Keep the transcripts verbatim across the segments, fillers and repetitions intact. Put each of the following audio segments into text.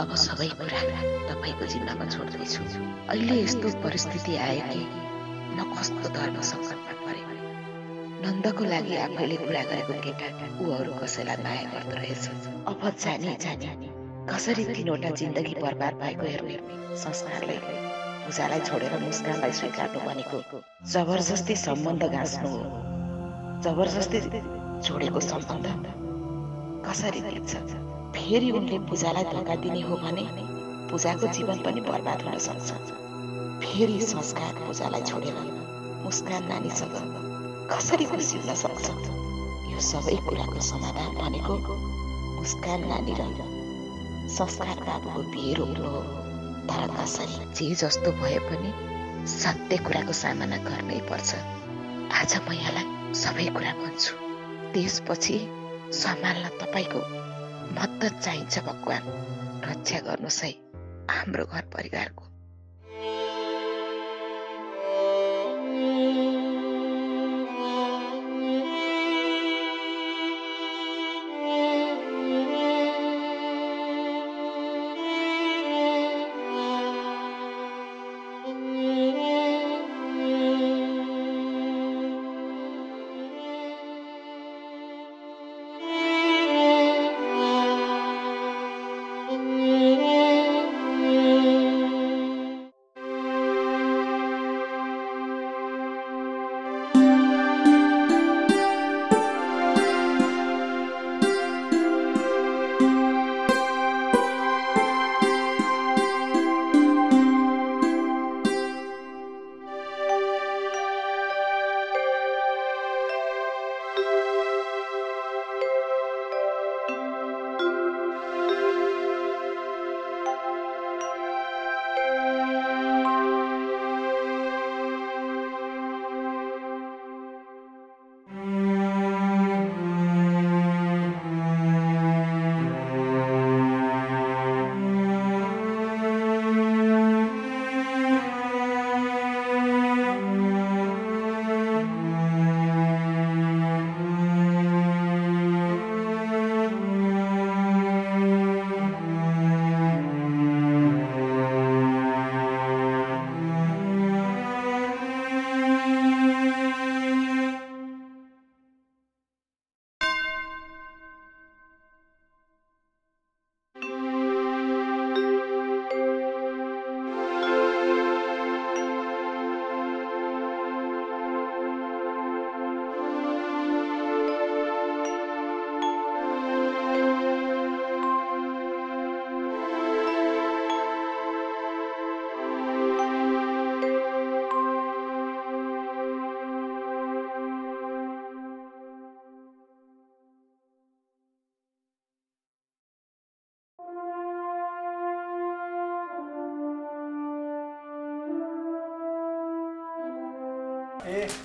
अब सबै कुरा तपाईको जिम्मामा छोड्दैछु। अहिले यस्तो परिस्थिति आयो कि न कस्तो धर्म संकटमा परे। नन्दको लागि आफैले कुरा गरेको केटा उहरू कसैलाई माया गर्दै रहेछ। अब जानी जानी कसरी तिनवटा जिन्दगी बर्बाद भएको हेर्ने संस्कारले उजालाई छोडेर मुस्कानलाई स्वीकार्नु भनेको जबरजस्ती सम्बन्ध गाँच्नु हो। जबरजस्ती छोडेको सम्बन्ध कसरी टिक्छ? फेरि उनले पूजालाई धोका दिने हो भने पूजाको जीवन पनि बर्बाद हुन सक्छ। फेरि संस्कार पूजालाई छोडेर मुस्कान नानीसँग कसरी खुसी हुन सक्छ? यो सबै कुराको समाधान भनेको मुस्कान नानी र संस्कार बाबुको बिहेरो हो। तर कसरी? जे जस्तो भए पनि सत्य कुराको सामना गर्नै पर्छ। आज म यहाँलाई सबै कुरा भन्छु, त्यसपछि सम्हाल्न तपाईँको मद्दत चाहिन्छ। भगवान रक्षा गर्नुहोस् है हाम्रो घर परिवारको।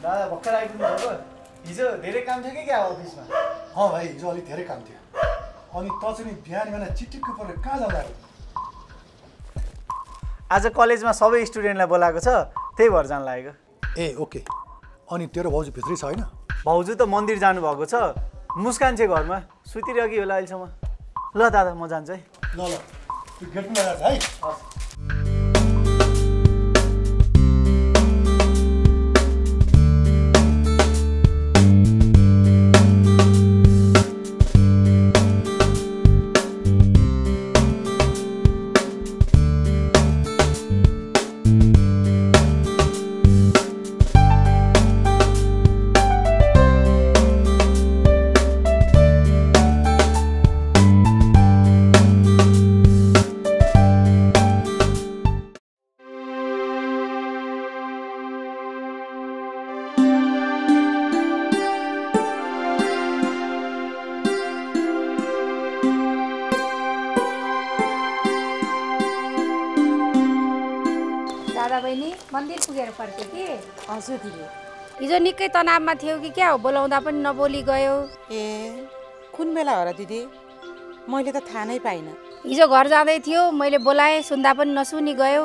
दादा भक्कर आइपुग्नु भयो। हिजो धेरै काम थियो कि क्या अफिसमा? हाँ भाइ, हिजो अलिक धेरै काम थियो। अनि त चाहिँ नि बिहान बिहान चिटिक्क परेर कहाँ जाँदा? आज कलेजमा सबै स्टुडेन्टलाई बोलाएको छ, त्यही भएर जान लागेको। ए ओके। अनि तेरो भाउजू भित्रै छ होइन? भाउजू त मन्दिर जानुभएको छ। मुस्कान चाहिँ घरमा सुतिरहेकी होला अहिलेसम्म। ल दादा म जान्छु है। ल ल त्यो गेटमा राख है। मन्दिर पुगेर फर्क्यो कि? हजुर दिदी, हिजो निकै तनावमा थियो कि क्या हो, बोलाउँदा पनि नबोली गयो। ए कुन बेला हो र दिदी? मैले त थाहा नै पाइनँ। हिजो घर जाँदै थियो, मैले बोलाएँ, सुन्दा पनि नसुनी गयो।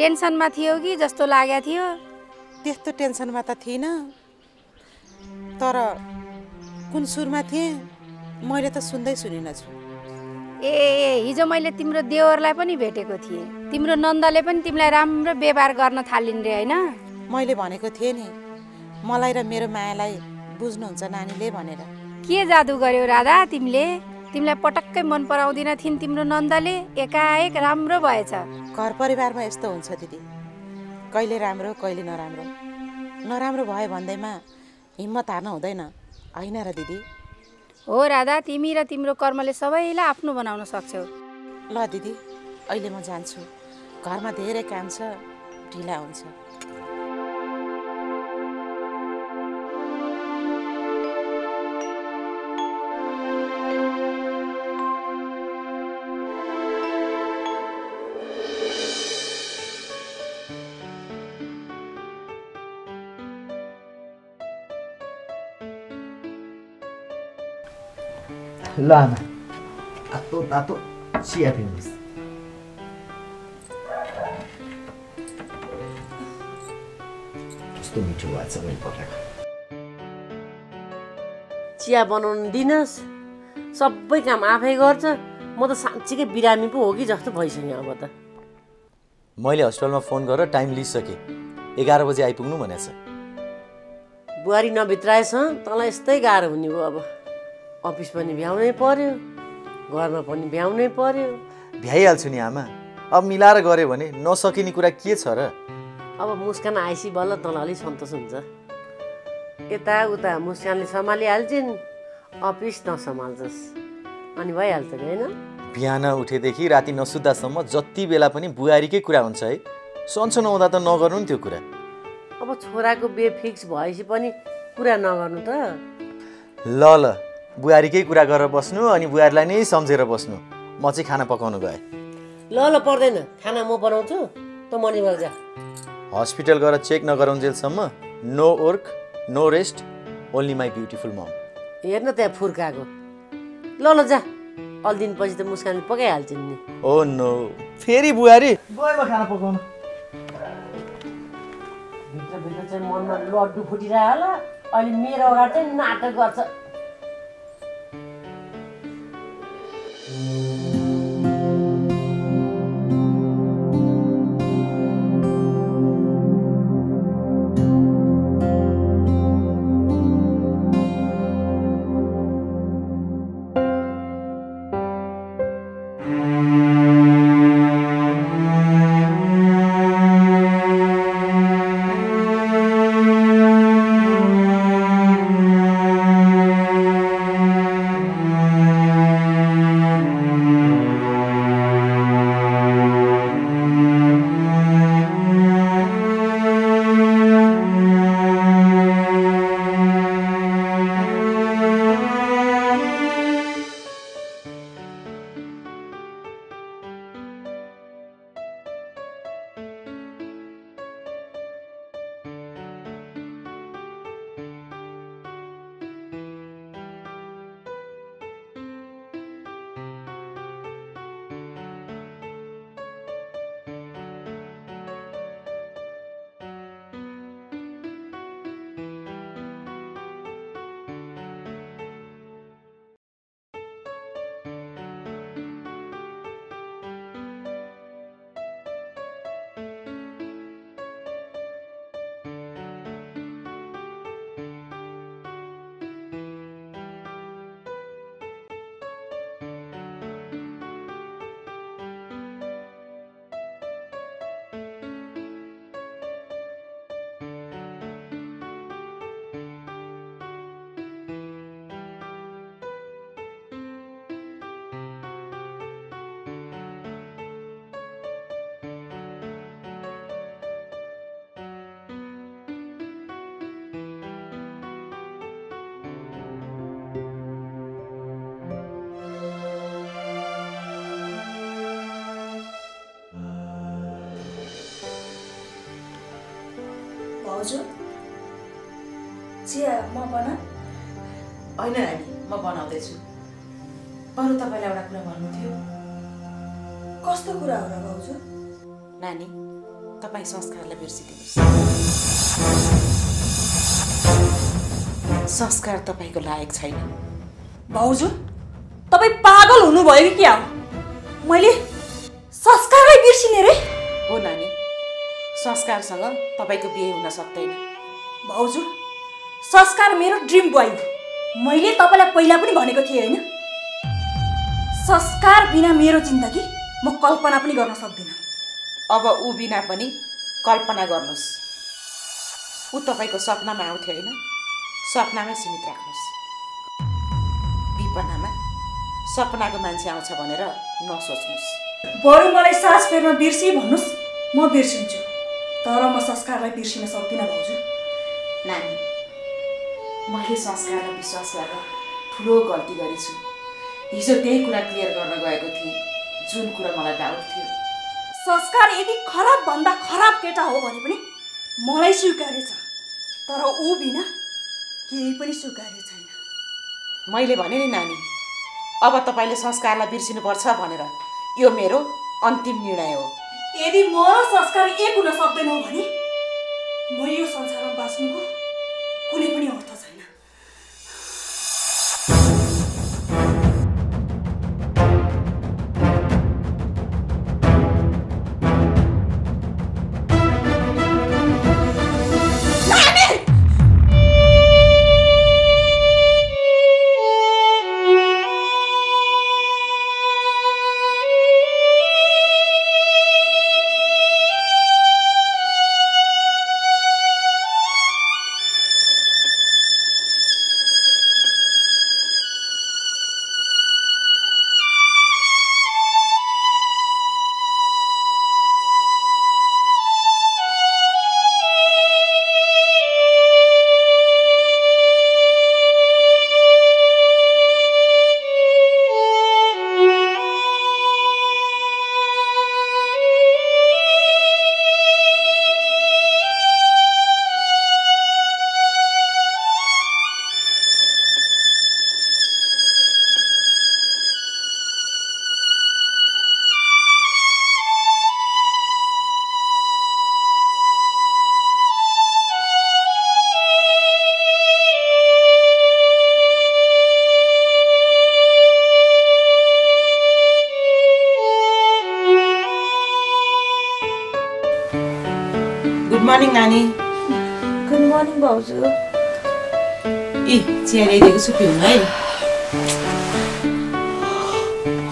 टेन्सनमा थियो कि जस्तो लागेको थियो। त्यस्तो टेन्सनमा त थिइनँ, तर कुन सुरमा थिएँ मैले त सुन्दै सुनिनछु। ए हिजो मैले तिम्रो देवरलाई पनि भेटेको थिए। तिम्रो नन्दले पनि तिमीलाई राम्रो व्यवहार गर्न थालिन् रे हैन? मैले भनेको थिए नि मलाई र मेरो मायालाई बुझ्नुहुन्छ नानीले भनेर। के जादु गर्यो राधा तिमीले? तिमीलाई पटक्कै मन पराउँदिन थिन तिम्रो नन्दले, एकाएक राम्रो भएछ। घर परिवारमा यस्तो हुन्छ दिदी, कहिले राम्रो कहिले नराम्रो। नराम्रो भयो भन्दैमा हिम्मत हार्न हुँदैन हैन र दिदी? हो राधा, तिमी र तिम्रो कर्मले सबैलाई आफ्नो बनाउन सक्छौ। ल दिदी अहिले म जान्छु, घरमा धेरै काम छ, ढिला हुन्छ। Lama, ato tato siya pinis. Gusto mo chuwa sa mga patak. Siya banon dinas, sabi ka maafay gorsa, mo ta sanchi ke birami po hogi jasto bhaisa niya bata. Maile hostel ma phone garo time list sake, eleven baje aipugnu bhanesa. Buhari na bitraye sa, tala yastay garo hune bhayo aba. Office पनि भ्याउनै पर्यो, घरमा पनि भ्याउनै पर्यो। भ्याइहाल्छु नि आमा, अब मिलाएर गरे भने नसकिने कुरा के छ र? अब मुस्कान आइसी बल्ल तल अलि सन्तोष हुन्छ। यता उता मुस्कानले सम्हालिहाल्छिन्, अफिस नसम्हाल्छस् अनि भइहाल्छ नि हैन? बिहान उठेदेखि राति नसुत्दासम्म जति बेला पनि बुहारीकै कुरा हुन्छ है। सन्चो नहुँदा त नगर्नु नि त्यो कुरा। अब छोराको बिहे फिक्स भएपछि पनि कुरा नगर्नु त। ल ल बुहारीकै कुरा गरेर बस्नु अनि बुहारीलाई नै सम्झेर बस्नु। म चाहिँ खाना पकाउनु गए। ल ल पर्दैन, खाना म बनाउँछु, त मनिभर जा। हस्पिटल गएर चेक नगराउन्जेलसम्म no work no rest, only my beautiful mom. हेर्न त्यहाँ फुर्काको। ल ल जा, अल दिनपछि त मुस्कानले पकाइहाल्छिन् नि। ओ नो फेरि बुहारी गए म खाना पकाउनु। भित्र भित्र चाहिँ मनमा लड्डु फुटिरहा होला, अहिले मेरो अगाडि चाहिँ नाटक गर्छ। हजुर चिया म बना हैन नानी, म बनाउँदै छु। बरु तपाईलाई एउटा कुरा भन्नु थियो। कस्तो कुरा हो र भाउजू? नानी तपाई संस्कारले बिर्सिदिनुस्। संस्कार तपाईको लायक छैन। भाउजू तपाईं पागल हुनुभयो कि आउ मैले संस्कारै बिर्सिने रे हो नानी संस्कारसँग तपाईको बिहे हुन सक्दैन भाउजू संस्कार मेरो ड्रीम बॉय मैले तपाईलाई पहिला पनि भनेको थिए हैन संस्कार बिना मेरो जिन्दगी म कल्पना पनि गर्न सक्दिन अब उ बिना पनि कल्पना गर्नुस् उ तपाईको सपनामा आउँथ्यो हैन सपनामै सीमित राख्नुस् विपनामा सपनाको मान्छे आउँछ भनेर नसोच्नुस् बरु मलाई सास फेर्न बिर्सी भन्नुस् म बिर्सिन्छु तर म संस्कारलाई बिर्सिन सक्दिन भाउजू नानी मैले संस्कारलाई विश्वास गरेर ठूलो गल्ती गरेछु हिजो त्यही कुरा क्लियर गर्न गएको थिए जुन कुरा मलाई डाउट थियो संस्कार यदि खराब भन्दा खराब केटा हो भने पनि मलाई स्वीकारेछ तर उ बिना केही पनि स्वीकारे छैन मैले भने नि नानी अब तपाईले संस्कारलाई बिर्सिनु पर्छ भनेर यो मेरो अन्तिम निर्णय हो यदि म संस्कार एक हुन सक्दैन भने म यो संसारमा बाँच्नुको कुनै पनि अर्थ छैन Good morning, Nani. Good morning, Baozu. Hey, Chia, I didn't sleep tonight.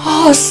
Hoss.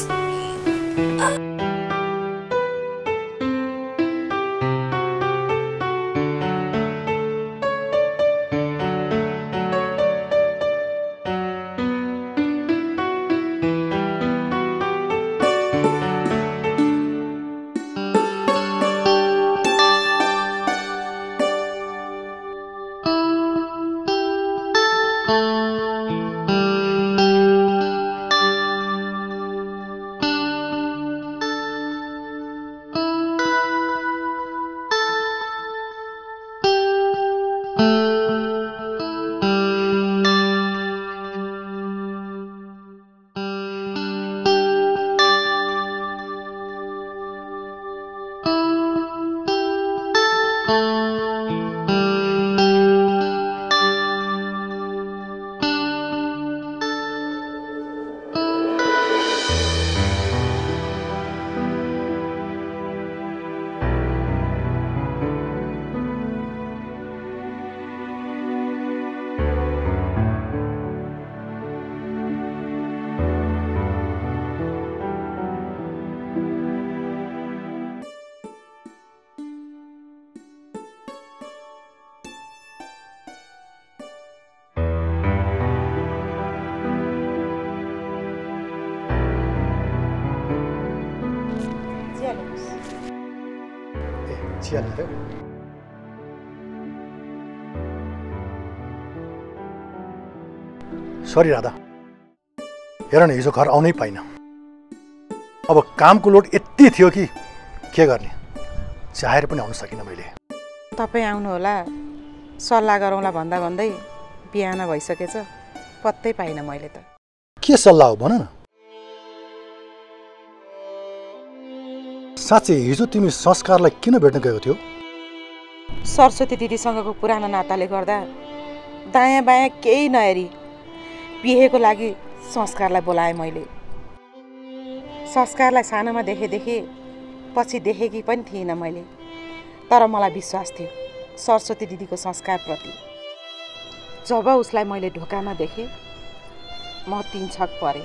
Sorry, Radha. Here is घर आउनै पाइन अब कामको लोड यति थियो कि के गर्ने चाहेर पनि आउन सकिन मैले तपाई आउनु होला सल्लाह गरौँला भन्दा भन्दै बिहान भइसकेछ पत्तै पाइन मैले त के सल्लाह हो भन न साच्चै हिजो तिमी संस्कारलाई किन भेट्न गएको थियो सरस्वती दिदीसँगको पुरानो नाताले गर्दा दायाँ बायाँ केही नहेरी बिहेको लागि संस्कारलाई बोलाए मैले। संस्कारलाई सानामा देखे देखे पछि देखेकी पनि थिएन मैले, तर मलाई विश्वास थियो सरस्वती दिदीको संस्कारप्रति। जब उसलाई मैले ढोकामा देखे म तीन छक परे।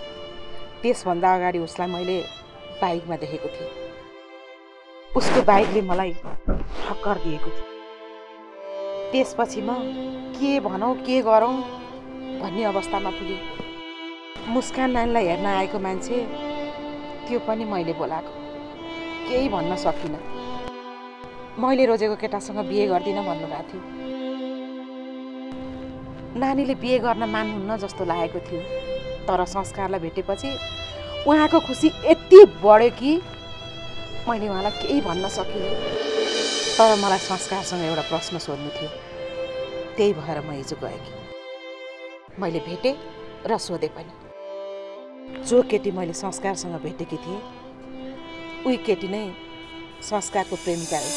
त्यसभन्दा अगाडि उसलाई मैले बाइकमा देखेको थिएँ। उसको बाइकले मलाई ठक्कर दिएको थियो। त्यसपछि म के भनौं के गरौं भन्ने अवस्थामा पुगे। मुस्कान नानीलाई हेर्न आएको मान्छे त्यो पनि मैले बोलाएको। केही भन्न सकिन। मैले रोजेको केटासँग बिहे गर्दिन भन्नुभएको थियो। नानीले बिहे गर्न मान्नुहुन्न जस्तो लागेको थियो, तर संस्कारलाई भेटेपछि उहाँको खुसी यति बढ्यो कि मैले उहाँलाई केही भन्न सकिनँ। तर मलाई संस्कारसँग एउटा प्रश्न सोध्नु थियो, त्यही भएर म हिजो गएँ। मैले भेटेँ र सोधे पनि। जो केटी मैले संस्कारसँग भेटेकी थिएँ उही केटी नै संस्कारको प्रेमिका रहेछ।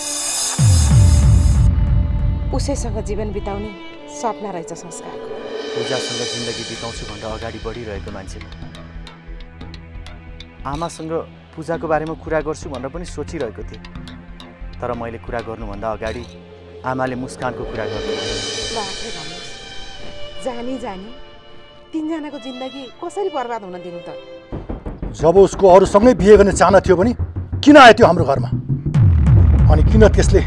उसैसँग जीवन बिताउने सपना रहेछ संस्कारको। पूजासँग जिन्दगी बिताउँछु भनेर अगाडि बढिरहेको मान्छेले आमासँग पूजाको बारेमा कुरा गर्छु भनेर पनि सोचिरहेको थिएँ, तर मैले कुरा गर्नुभन्दा अगाडि आमाले मुस्कानको कुरा गर्नुभयो। जानी जानी तीनजनाको जिन्दगी कसरी बर्बाद हुन दिनु त। जब उसको अरूसँगै बिहे गर्ने चाहना थियो भने किन आयो त्यो हाम्रो घरमा? अनि किन त्यसले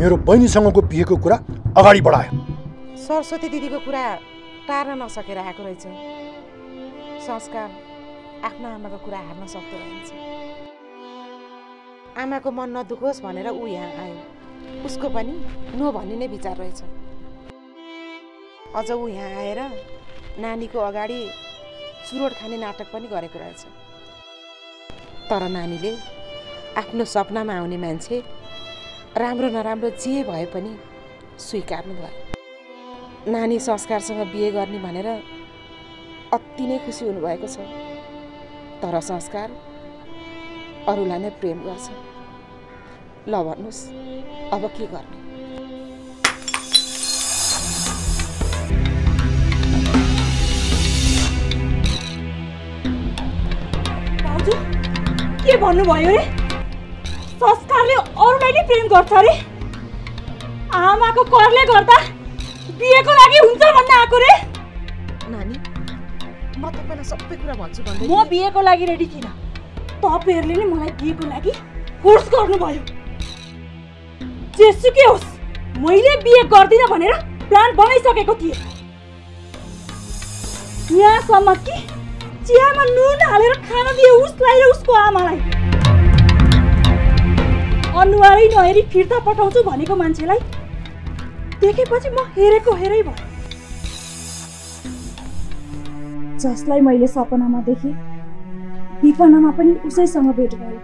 मेरो बहिनीसँगको बिहेको कुरा अगाडि बढायो? सरस्वती दिदीको कुरा टार्न नसकेर आएको रहेछ। संस्कार आफ्ना आमाको कुरा हार्न सक्दो रहेछ। आमाको मन नदुखोस् भनेर ऊ यहाँ आयो। उसको पनि नो भन्ने नै विचार रहेछ। अझ ऊ यहाँ आएर नानीको अगाडि चुरोट खाने नाटक पनि गरेको रहेछ। तर नानीले आफ्नो सपनामा आउने मान्छे राम्रो नराम्रो जे भए पनि स्वीकार्नु भयो। नानी संस्कारसँग बिहे गर्ने भनेर अति नै खुसी हुनुभएको छ। तर संस्कार अरूलाई नै प्रेम गर्छ। ल भन्नुस् अब के गर्ने? बाउजू के भन्नुभयो रे? संस्कारले अरूलाई नै प्रेम गर्छ रे? आमाको करले गर्दा बिहेको लागि हुन्छ भन्न आएको रे? नानी म तपाईलाई सबै कुरा भन्छु भन्दै म बिहेको लागि रेडी थिइन। तपाईहरुले नि मलाई बिहेको लागि फोर्स गर्नुभयो। जेसुकै होस् मैले बिहे गर्दिन भनेर प्लान बनाइसकेको थिएँ। यहाँसम्म कि चियामा नुन हालेर खान दिए उसलाई र उसको आमालाई। अनुहारै नहेरी फिर्ता पठाउँछु भनेको मान्छेलाई देखेपछि म हेरेको हेरै भयो। जसलाई मैले सपनामा देखे विपनामा पनि उसैसँग भेट भयो।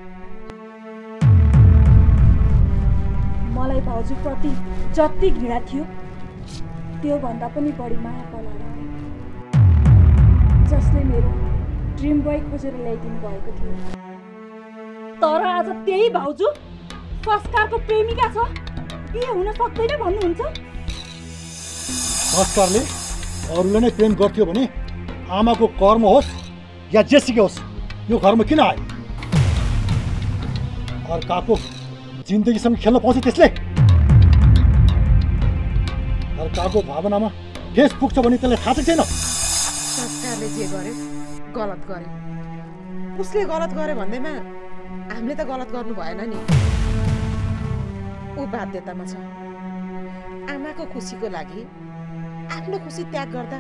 मलाई भाउजूप्रति जति घृणा थियो त्योभन्दा पनि बढी माया पलायो। जसले मेरो ड्रिम बोय खोजेर ल्याइदिनु भएको थियो, तर आज त्यही भाउजू संस्कारको प्रेमिका छ बिहे हुन सक्दैन भन्नुहुन्छ। संस्कारले अरूले नै प्रेम गर्थ्यो भने आमाको कर्म होस् या जेसुकै होस् यो घरमा किन आयो? अर्काको जिन्दगीसँग खेल्न पाउँछ त्यसले? अर्काको भावनामा ठेस पुग्छ भने त्यसलाई थाहा छैन? संस्कारले जे गर्यो गलत गर्यो। उसले गलत गर्यो भन्दैमा हामीले त गलत गर्नु भएन नि। ऊ बाध्यतामा छ। आमाको खुसीको लागि आफ्नो खुसी त्याग गर्दा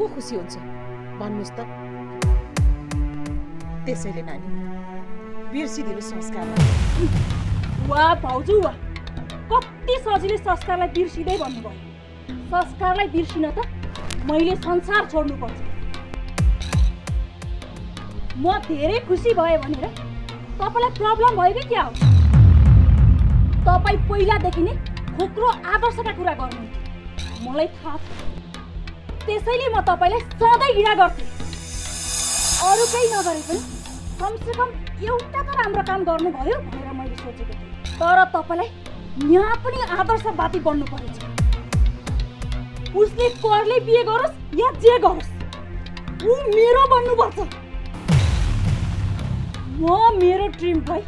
को खुसी हुन्छ भन्नुस् त? त्यसैले नानी बिर्सिदिनु संस्कारलाई। वाह भाउजू वाह, कति सजिलै संस्कारलाई बिर्सिदै भन्नुभयो। संस्कारलाई बिर्सिन त मैले संसार छोड्नु पर्छ। म धेरै खुसी भएँ भनेर तपाईँलाई प्रब्लम भयो कि क्या हो? तपाईँ पहिलादेखि नै खोक्रो आदर्शका कुरा गर्नुहुन्थ्यो, मलाई थाहा छ। त्यसैले म तपाईलाई सधैँ घृणा गर्छु। अरु केही नगरे पनि कमसेकम एउटा त राम्रो काम गर्नुभयो भनेर मैले सोचेको थिएँ। तर तपाईलाई यहाँ पनि आदर्शवादी बन्नु परेछ। उसले करले बिहे गरोस् या जे गरोस् वो मेरो बन्नु पर्छ। म मेरो ड्रीम भाई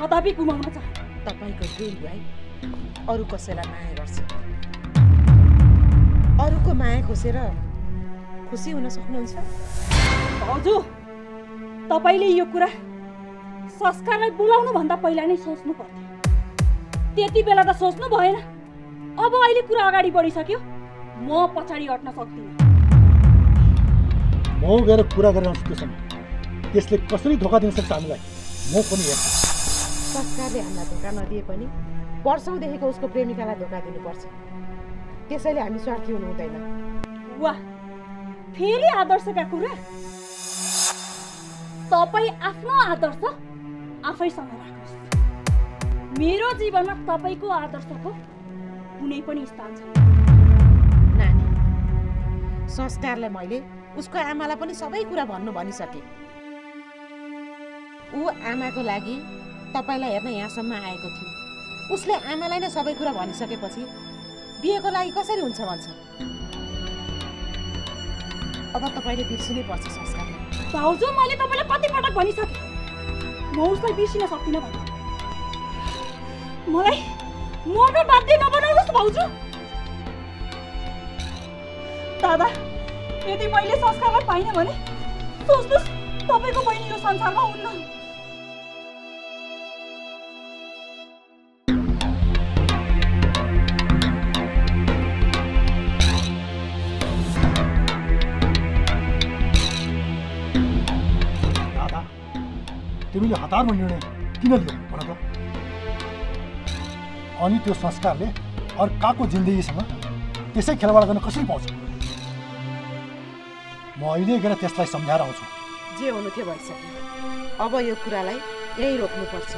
कदापि गुमाउन चाहन्न। तपाईको ड्रीम भाई अरु कसैलाई माया गर्छ, अरुको माया खोसेर खुसी हुन सक्नुहुन्छ? हजुर, तपाईले यो कुरा संस्कारलाई बोलाउनु भन्दा पहिला नै सोच्नु पर्थ्यो। त्यति बेला त सोच्नु भएन। अब अहिले कुरा अगाडि बढिसक्यो, म पछाडी हट्न सक्दिनँ। म गएर कुरा गर्न सक्दिनँ। त्यसले कसरी धोका दिन सक्छ हामीलाई? म पनि यहाँ संस्कारले हामीलाई धोका नदिए पनि वर्षौं देखेको उसको प्रेमिकालाई धोका दिनुपर्छ। त्यसैले हामी स्वार्थी हुनु हुँदैन। वाह, फेरि आदर्शका कुरा। तपाई आफ्नो आदर्श आफैसँग राख्नुहोस्। मेरो जीवनमा तपाईको आदर्शको कुनै पनि स्थान छैन। नानी, संस्कारले मैले उसको आमालाई पनि सबै कुरा भन्नु भनिसके। ऊ आमाको लागि तपाईलाई हेर्न यहाँसम्म आएको थियो। उसले आमालाई नै सबै कुरा भनिसकेपछि बिहेको लागि कसरी हुन्छ भन्छ। अब तपाईले बिर्सिनै पर्छ संस्कारलाई। भाउजू, मैले तपाईलाई कति पटक भनिसके म उसलाई बिर्सिन सक्दिनँ भने। मलाई मर्न बाध्य नबनाउनुस् भाउजू। दादा, यदि मैले संस्कारलाई पाइनँ भने सोच्नुहोस् तपाईँको बहिनी यो संसारमा हुन्न। तिमीले हतारमा निर्णय किन लियौ भन त? अनि त्यो संस्कारले अर्काको जिन्दगीसँग त्यसै खेलवाड गर्न कसरी पाउँछ? म अहिले गएर त्यसलाई सम्झाएर आउँछु। जे हुनु थियो भइसक्यो। अब यो कुरालाई यही रोक्नुपर्छ।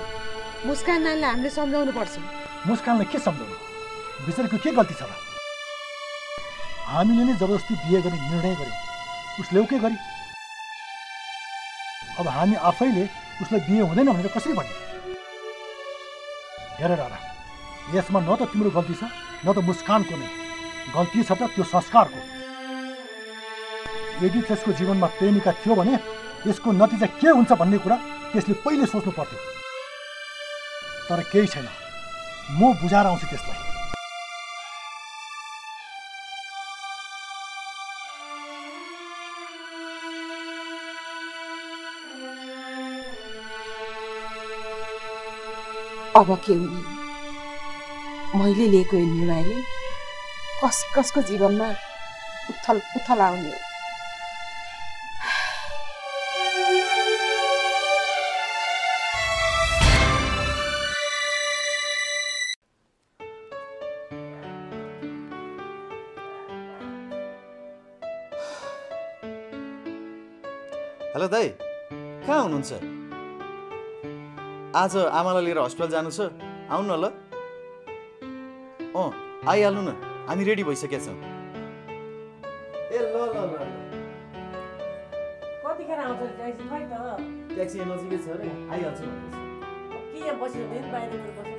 मुस्कान नानीलाई हामीले सम्झाउनु पर्छ। मुस्कानले के सम्झाउनु? बिचरको के गल्ती छ र? हामीले नै जबरजस्ती बिहे गर्ने निर्णय गर्यौँ। उसले के गरी? अब हामी आफैले उसलाई बिहे हुँदैन भनेर कसरी भन्ने? हेर राधा, यसमा न त तिम्रो गल्ती छ न त मुस्कानको नै गल्ती छ, त त्यो संस्कारको। यदि त्यसको जीवनमा प्रेमिका थियो भने यसको नतिजा के हुन्छ भन्ने कुरा त्यसले पहिले सोच्नु पर्थ्यो। तर केही छैन, म बुझाएर आउँछु त्यसलाई। अब के हुने? मैले लिएको यो निर्णयले कस कसको जीवनमा उथल उथल आउने? हेलो दाइ, कहाँ हुनुहुन्छ? आज आमालाई लिएर हस्पिटल जानु छ, आउनु न ल। अँ, आइहाल्नु न, हामी रेडी भइसकेका छौँ। ए ल ल ल ल। कतिखेर आउँछ ट्याक्सी? खै त ट्याक्सी नजिकै छ रे, आइहाल्छ भनेछ। के यहाँ बसिरहेको बाहिर बस्नु?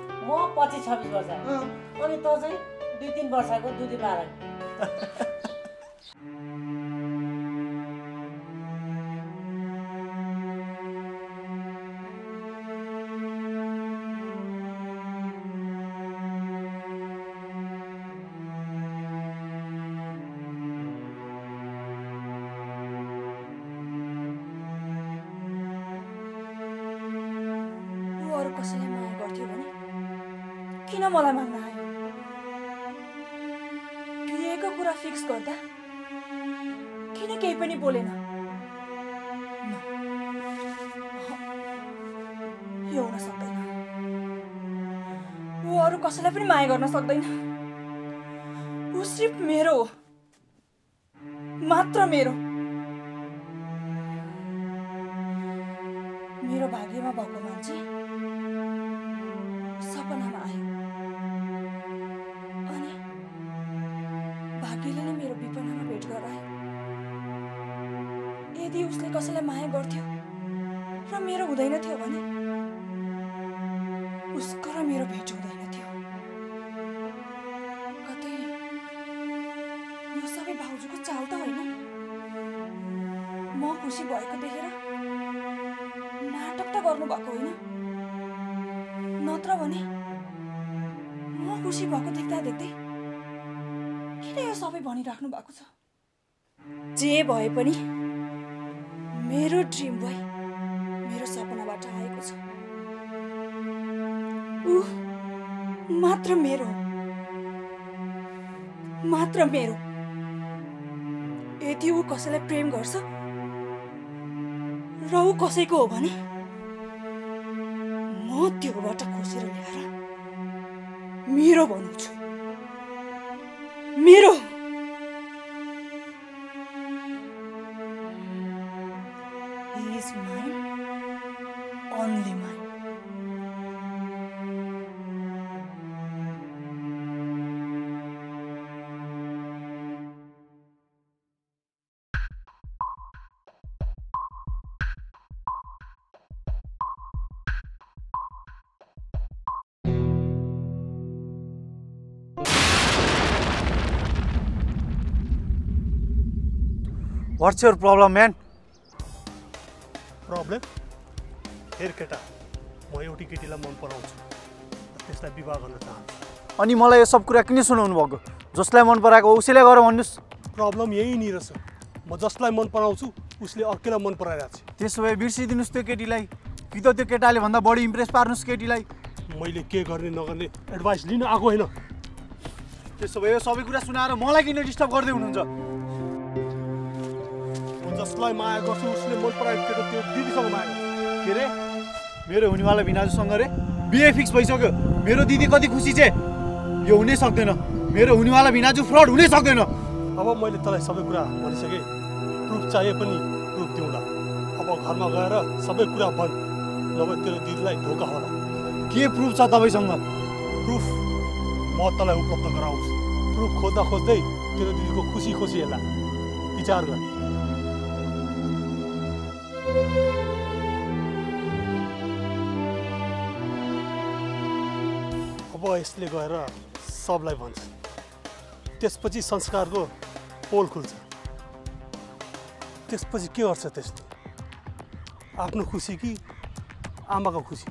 म पच्चिस छब्बिस वर्ष। अनि त चाहिँ दुई तीन वर्षको दुधे बालक। को कुरा फिक्स गर्दा किन केही पनि बोलेन न यो हुन सक्दैन उ अरु कसैलाई पनि माया गर्न सक्दैन उ सिर्फ मेरो मात्र मेरो मेरो भाग्यमा भएको मान्छे सपनामा आयो अनि भाग्यले नै मेरो विपनामा भेट गरायो यदि उसले कसैलाई माया गर्थ्यो र मेरो हुँदैन थियो भने उसको र मेरो भेट हुँदैन थियो कतै यो सबै भाउजूको चाल त होइन म खुसी भएको देखेर गर्नु भएको हैन नत्र भने म खुसी भएको देख्दा देख्दै किन यो सबै भनिराख्नु भएको छ जे भए पनि मेरो ड्रीम बॉय मेरो सपनाबाट आएको छ उ मात्र मेरो मात्र मेरो यदि उ कसैलाई प्रेम गर्छ र उ कसैको हो भने त्योबाट खोसेर ल्याएर मेरो भन्छु मेरो He is mine only mine What's your problem, man? Problem? Here, Keta. I am taking care of my own. That's why I am not. Ani, Malay, all of this is not good. Just like my own, I will do it. Problem is not this. I just like my own, just like my own. This way, we see the state Keta like. We do the Keta like. That body impress parents Keta like. My like, what to do, not to do. Advice, listen, I go. This way, all of this is not good. Malay, you disturb them. Aslay माया गर्छु उसले मन पराएको केटा त्यो दिदीसँग माग्यो के रे मेरो हुनेवाला बिनाजुसँग रे बिए फिक्स भइसक्यो मेरो दिदी कति खुसी छ यो हुनै सक्दैन मेरो हुनेवाला बिनाजु फ्रड हुनै सक्दैन अब मैले तलाई सबै कुरा भनिसके प्रुफ चाहिए पनि प्रुफ दिउँला अब घरमा गएर सबै कुरा भन् नभए तेरो दिदीलाई धोका होला के प्रुफ छ तपाईसँग प्रुफ म तलाई उपलब्ध गराउँछु प्रुफ खोज्दा खोज्दै तेरो दिदीको खुसी खुसी होला विचार गर अब यसले गएर सबलाई भन्छ त्यसपछि संस्कारको पोल खुल्छ त्यसपछि के गर्छ त्यसले आफ्नो खुसी कि आमाको खुसी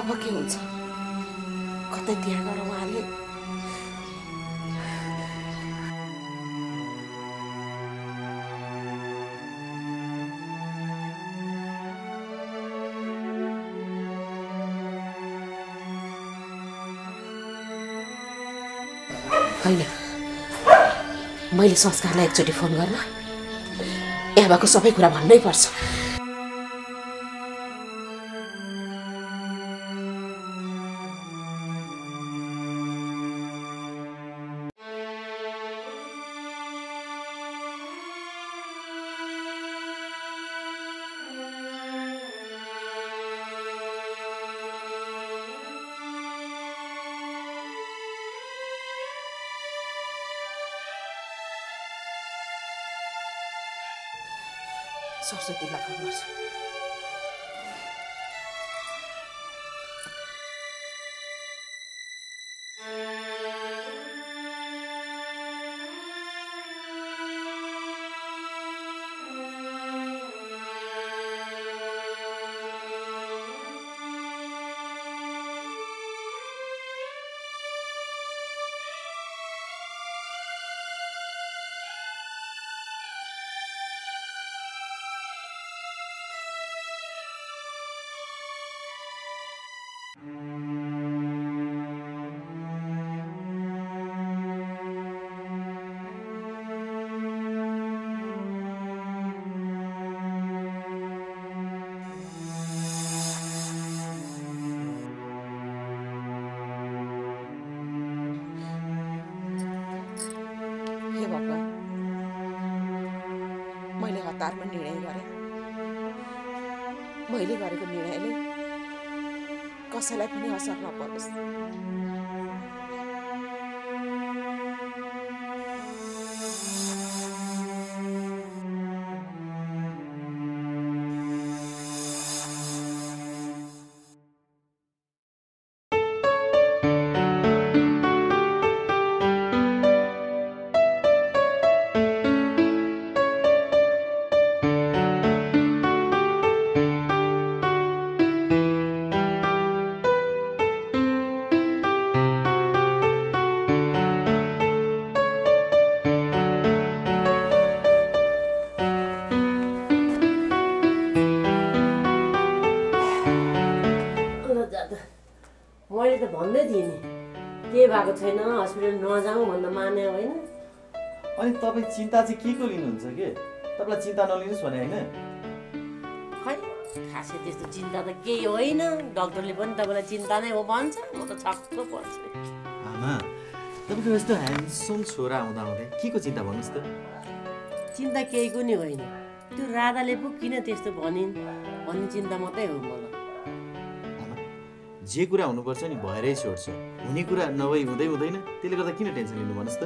अब के हुन्छ कतै त्यहाँ गएर उहाँले हैन मैले संस्कारलाई एकचोटी फोन गर्न एबाको सबै कुरा भन्नै पर्छ Σώσε τη Λακανό. कसैलाई पनि असर नपरोस् चिन्ता चाहिँ के को लिनुहुन्छ के तपाईलाई चिन्ता नलिनुस् भने हैन खै खासै त्यस्तो चिन्ता त केही होइन डाक्टरले पनि तपाईलाई चिन्ता नै हो भन्छ म त छक्क पर्छु आमा तपाईको यस्तो ह्यान्डसम छोरा आउँदा आउँदै के को चिन्ता भन्नुस् त चिन्ता केही को नि होइन त्यो राधाले पो किन त्यस्तो भनिन् भन्ने चिन्ता मात्रै हो मलाई आमा जे कुरा हुनुपर्छ नि भएरै छोड्छ हुने कुरा नभई हुँदै हुँदैन त्यसले गर्दा किन टेन्सन लिनु भन्नुस् त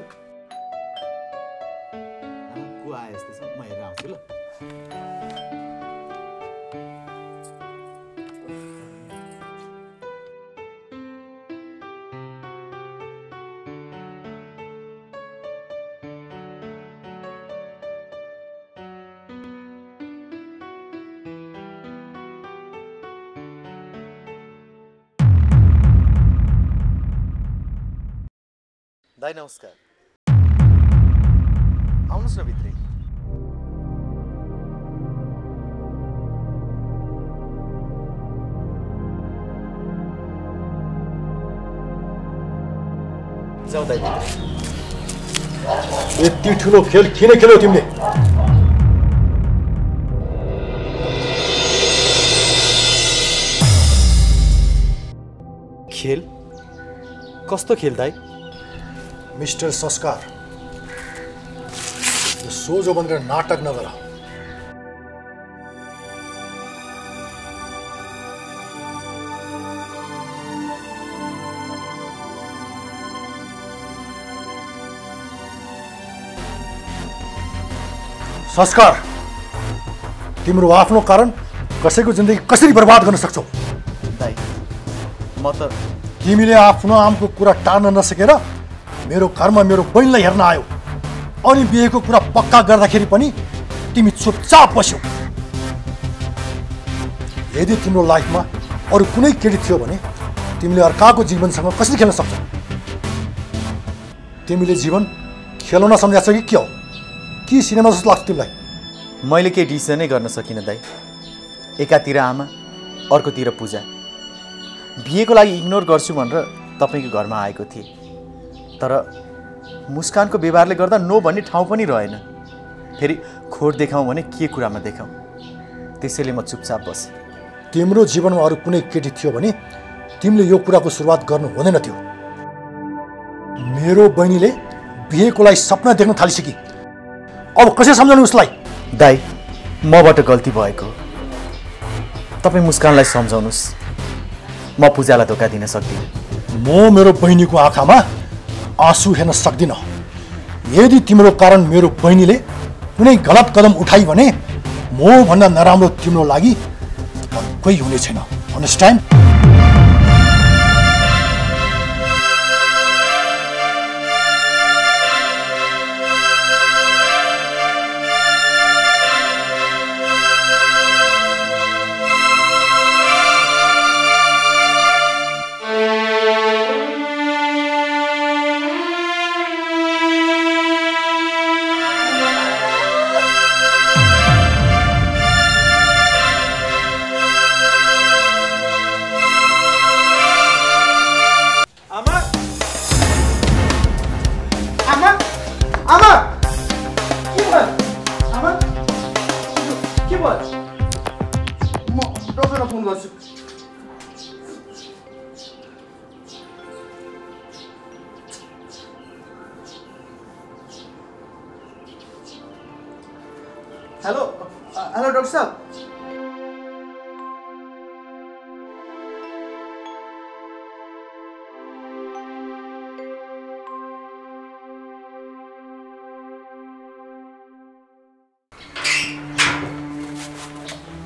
दाइ नमस्कार आउनुस् न भित्र जाऊ दाइ यति ठुलो खेल किन खेल्यौ तिमीले खेल कस्तो खेल दाइ मिस्टर संस्कार सोझो भनेर नाटक नगर संस्कार तिम्रो आफ्नो कारण कसैको जिन्दगी कसरी बर्बाद गर्न सक्छौ दाइ म त तिमीले आफ्नो आमको कुरा टार्न नसकेर मेरो घरमा मेरो बहिनीलाई हेर्न आयो अनि बिहेको कुरा पक्का गर्दाखेरि पनि तिमी चुपचाप बस्यौ यदि तिम्रो लाइफमा अरु कुनै केटी थियो भने तिमीले अर्काको जीवनसँग कसरी खेल्न सक्छौ तिमीले जीवन खेल्न सम्झाछौ कि के हो के सिनेमा जस्तो लाग्छ तिमीलाई मैले के डिसिजनै गर्न सकिन दाइ एकातिर आमा अर्कोतिर पूजा बिहेको लागि इग्नोर गर्छु भनेर तपाईको घरमा आएको थिए तर मुस्कानको व्यवहारले गर्दा नो भन्ने ठाउँ पनि रहेन फेरि खोट देखाऊ भने के कुरामा देखाऊ त्यसैले म चुपचाप बसे तिम्रो जीवनमा अरु कुनै केटी थियो भने तिमीले यो कुराको सुरुवात गर्नु हुँदैन थियो मेरो बहिनीले बिहेको लागि सपना देख्न थालिसकी अब कसरी सम्झाउनु उसलाई दाइ मबाट गल्ती भएको तपाईं मुस्कानलाई सम्झाउनुस् म पूजालाई धोका दिन सक्दिनँ म मेरो बहिनीको आँखामा आंसू हेर्न सक्दिन यदि तिम्रो कारण मेरो बहिनीले कुनै गलत कदम उठाई भने म भन्दा नराम्रो तिम्रो लागि कोही हुने छैन अन्डरस्ट्यान्ड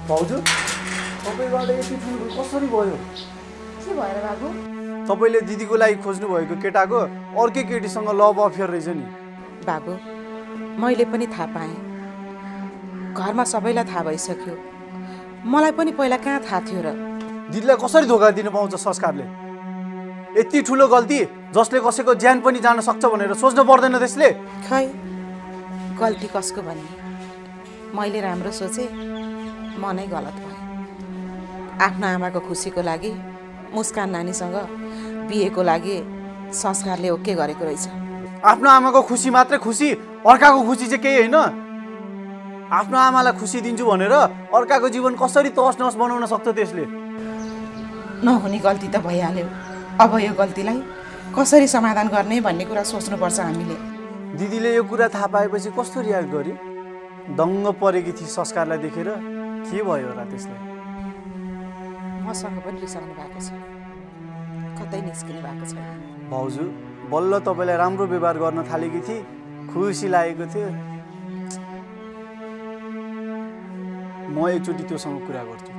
भाउजू, तपाईबाट यति फुल कसरी भयो? के भएर बाबु? तपाईले दिदीको लागि खोज्नु भएको केटाको अर्कै केटीसँग लभ अफेयर रहेछ नि। बाबु, मैले पनि थाहा पाएँ। घरमा सबैलाई थाहा भइसक्यो। मलाई पनि पहिला कहाँ थाहा थियो र? दिदीलाई कसरी धोका दिन पाउँछ संस्कारले? यति ठुलो गल्ती जसले कसैको ज्यान पनि जान सक्छ भनेर सोच्नु पर्दैन त्यसले। खै, गल्ती कसको भन्ने? मैले राम्रो सोचे। म नै गलत भए आफ्नो आमाको खुसीको लागि मुस्कान नानीसँग बिहेको लागि संस्कारले ओके गरेको रहेछ। आफ्नो आमाको खुसी मात्रै खुसी, अर्काको खुसी चाहिँ केही हैन। आफ्नो आमालाई खुसी दिन्छु भनेर अर्काको जीवन कसरी तोस नस बनाउन सक्छ त्यसले? नहुने गल्ती त भइहाल्यो। अब यो गल्तीलाई कसरी समाधान गर्ने भन्ने कुरा सोच्नुपर्छ हामीले। दिदीले यो कुरा थाहा पाएपछि कस्तो रियाक्ट गर्यो? दङ्ग परेकी थिए संस्कारलाई देखेर। के भयो र त्यसले? मसँग पनि रिसाउनु भएको छ, कतै निस्किनु भएको छ। भाउजू, बल्ल तपाईलाई राम्रो व्यवहार गर्न थालेकी थिए, खुसी लागेको थियो। म एकचोटि त्योसँग कुरा गर्छु।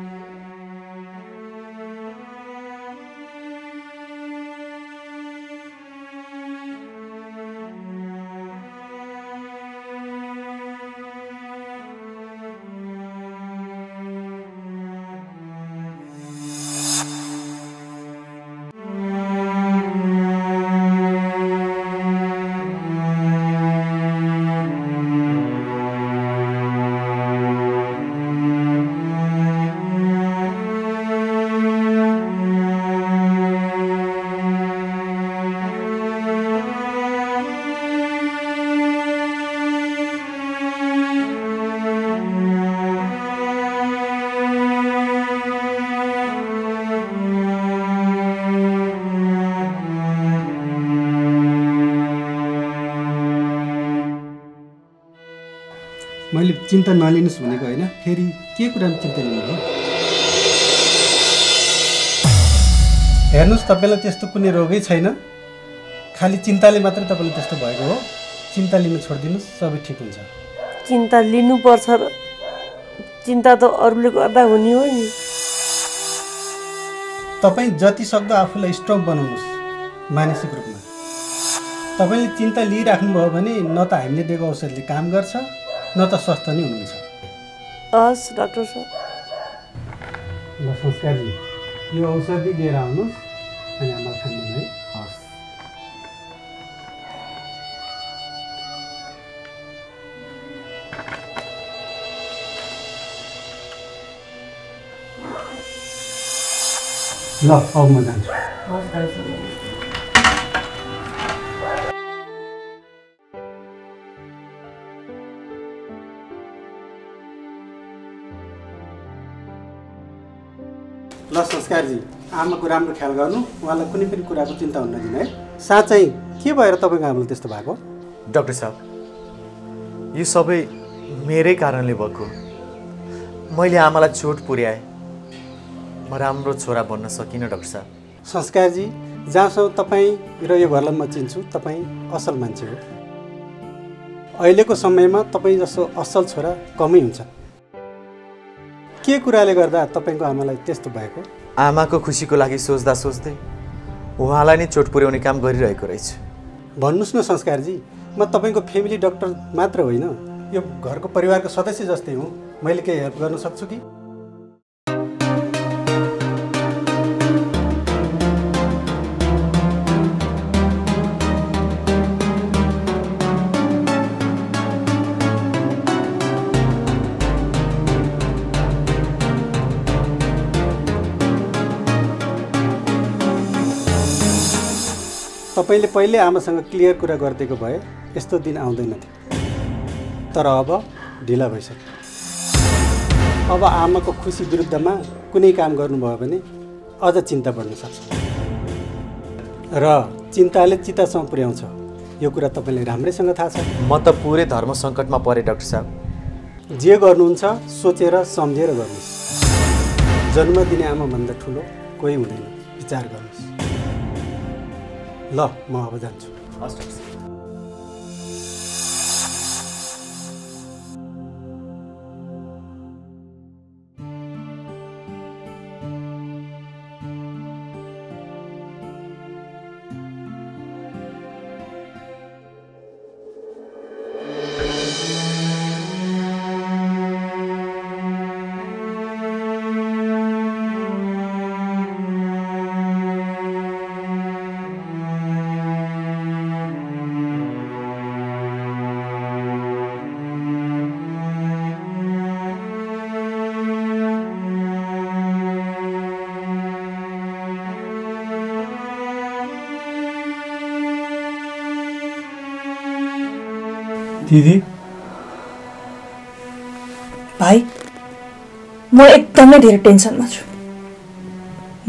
मैले चिन्ता नलिनुस् भनेको हैन, फेरि के कुरामा चिन्ता लिनु हो? हेर्नुस्, तपाईलाई त्यस्तो कुनै रोगै छैन, खाली चिन्ताले मात्र तपाईलाई त्यस्तो भएको हो। चिन्ता लिनु छोडिदिनुस्, सबै ठिक हुन्छ। चिन्ता लिनु पर्छ र चिन्ता त अरूले गर्दा हुने हो नि। तपाई जति सक्दो आफूलाई स्ट्रङ बनाउनुस् मानसिक रूपमा। तपाईले चिन्ता लिइराख्नु भयो भने न त हामीले दिएको औषधिले काम गर्छ न त स्वस्थ नै हुनुहुन्छ। हस् डाक्टर सर। ल संस्कारजी, यो औषधि लिएर आउनुहोस् अनि आमा खानु है। हस्। ल अब म जान्छु। हस् डाक्टर सर। ल संस्कारजी, आमाको राम्रो ख्याल गर्नु, उहाँलाई कुनै पनि कुराको चिन्ता हुन नदिनु है। साँच्चै के भएर तपाईँको आमालाई त्यस्तो भएको? डाक्टर साहब, यो सबै मेरै कारणले भएको। मैले आमालाई चोट पुर्याएँ, म राम्रो छोरा बन्न सकिनँ डाक्टर साहब। संस्कारजी, जहाँसम्म तपाईँ र यो घरलाई म चिन्छु, तपाईँ असल मान्छे हो। अहिलेको समयमा तपाईँ जस्तो असल छोरा कमै हुन्छ। के कुराले गर्दा तपाईको आमालाई त्यस्तो भएको? आमाको खुसीको लागि सोच्दा सोच्दै उहाँलाई नै चोट पुर्याउने काम गरिरहेको रहेछ। भन्नुस् न संस्कार जी, म तपाईको फ्यामिली डाक्टर मात्र होइन, यो घरको परिवारको सदस्य जस्तै हुँ। मैले के हेल्प गर्न सक्छु कि? तपाईले पहिले आमासँग क्लियर कुरा गर्देको भए यस्तो दिन आउँदैन थियो, तर अब ढिला भइसक्यो। अब आमाको खुसी विरुद्धमा कुनै काम गर्नुभयो भने अझ चिन्ता बढ्न सक्छ र चिन्ताले चितासम्म पुर्याउँछ। यो कुरा तपाईले राम्रैसँग थाहा छ। म त पुरै धर्म संकटमा परे डाक्टर साहब। जे गर्नुहुन्छ सोचेर सम्झेर गर्नुहोस्। जन्म दिने आमा भन्दा ठुलो कोही हुँदैन, विचार गर्नुहोस्। ल म अब जान्छु। दीदी भाई, म एकदमै धेरै टेन्सनमा छु।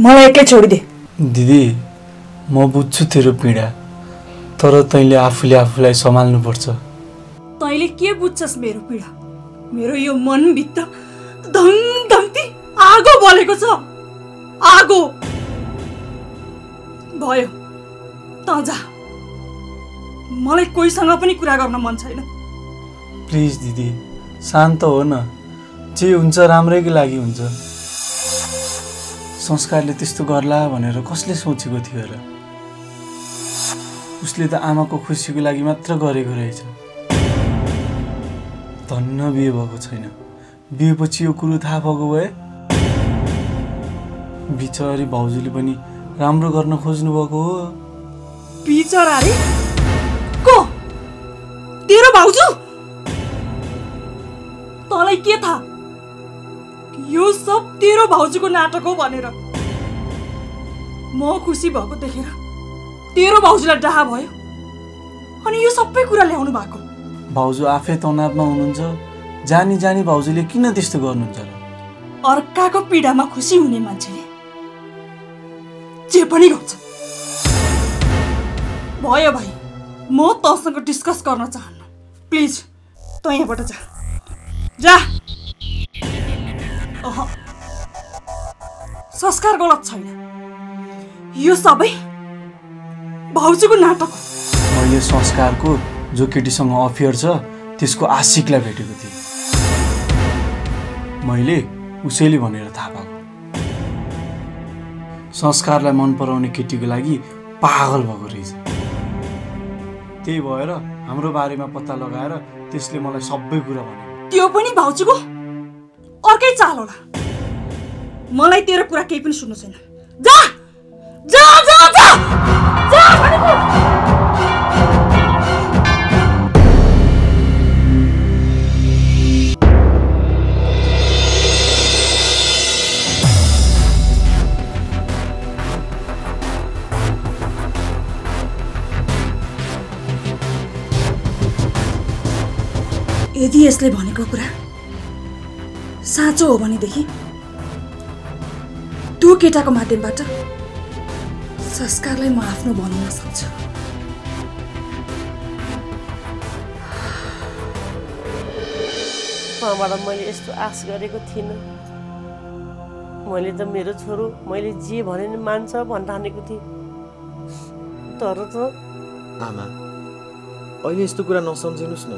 मलाई एकै छोडिदे। दिदी म बुझ्छु तेरो पीडा, तर तैले आफूले आफूलाई सम्हाल्नु पर्छ। तैले के बुझ्छस् मेरो पीडा? मेरो यो मन भित्र धङ धम्ती आगो बलेको छ। आगो भयो त जा, मलाई कोहीसँग पनि कुरा गर्न मन छैन। प्लिज दिदी शान्त हो न, जे हुन्छ राम्रैको लागि हुन्छ। संस्कारले त्यस्तो गर्ला भनेर कसले सोचेको थियो र? उसले त आमाको खुसीको लागि मात्र गरेको रहेछ। धन्न बिहे भएको छैन। बिहेपछि यो कुरो थाहा भएको भए बिचरी भाउजूले पनि राम्रो गर्न खोज्नु भएको हो। बिचरा रे को तेरो भाउजू? तलाई के था यो सब तेरो भाउजूको नाटक हो भनेर? म खुसी भएको देखेर तेरो भाउजूलाई डाहा भयो अनि यो सबै कुरा ल्याउनु भएको? भाउजू आफै तनावमा हुनुहुन्छ, जानी जानी भाउजूले किन त्यस्तो गर्नुहुन्छ र? अर्काको पीडामा खुसी हुने मान्छेले जे पनि गर्छ। भयो भाइ, म तसँग डिस्कस गर्न चाहन्न। प्लिज तँ यहाँबाट जा। जा। अह संस्कार गलत छैन, यो सबै भाउजूको नाटक हो। मैले संस्कारको जो केटीसँग अफेयर छ त्यसको आशिकलाई भेटेको थिएँ। मैले उसैले भनेर थाहा पाएको। संस्कारलाई मन पराउने केटीको लागि पागल भएको रहेछ। त्यही भएर हाम्रो बारेमा पत्ता लगाएर त्यसले मलाई सबै कुरा भन्यो। त्यो पनि भाउजूको अर्कै चाल होला। मलाई तेरो कुरा केही पनि सुन्नु छैन। जा जा जा जा जा भनेको। यदि यसले भनेको कुरा साँचो हो भनेदेखि त्यो केटाको माध्यमबाट संस्कारलाई म आफ्नो बनाउन सक्छु। आमालाई मैले यस्तो आश गरेको थिइनँ। मैले त मेरो छोरो मैले जे भने नि मान्छ भन्न ठानेको थिएँ। तर त आमा अहिले यस्तो कुरा नसम्झिनुहोस् न।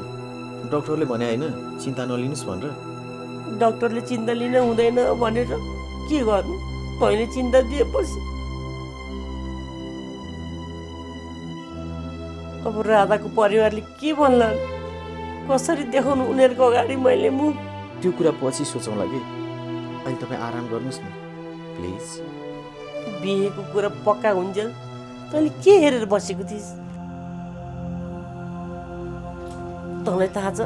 डाक्टरले भने हैन चिन्ता नलिनुस् भनेर। डॉक्टरले चिन्ता लिन हुँदैन भनेर के गर्नु पहिले चिन्ता दिएपछि अब राधाको परिवारले के भन्ला कसरी देखाउनु उनीहरुको अगाडि मैले मुख त्यो कुरा पछि सोचौँला के अनि तपाई आराम गर्नुस् न प्लिज बिहेको कुरा पक्का हुन्छ तले के हेरेर बसेको थिस तँलाई थाहा छ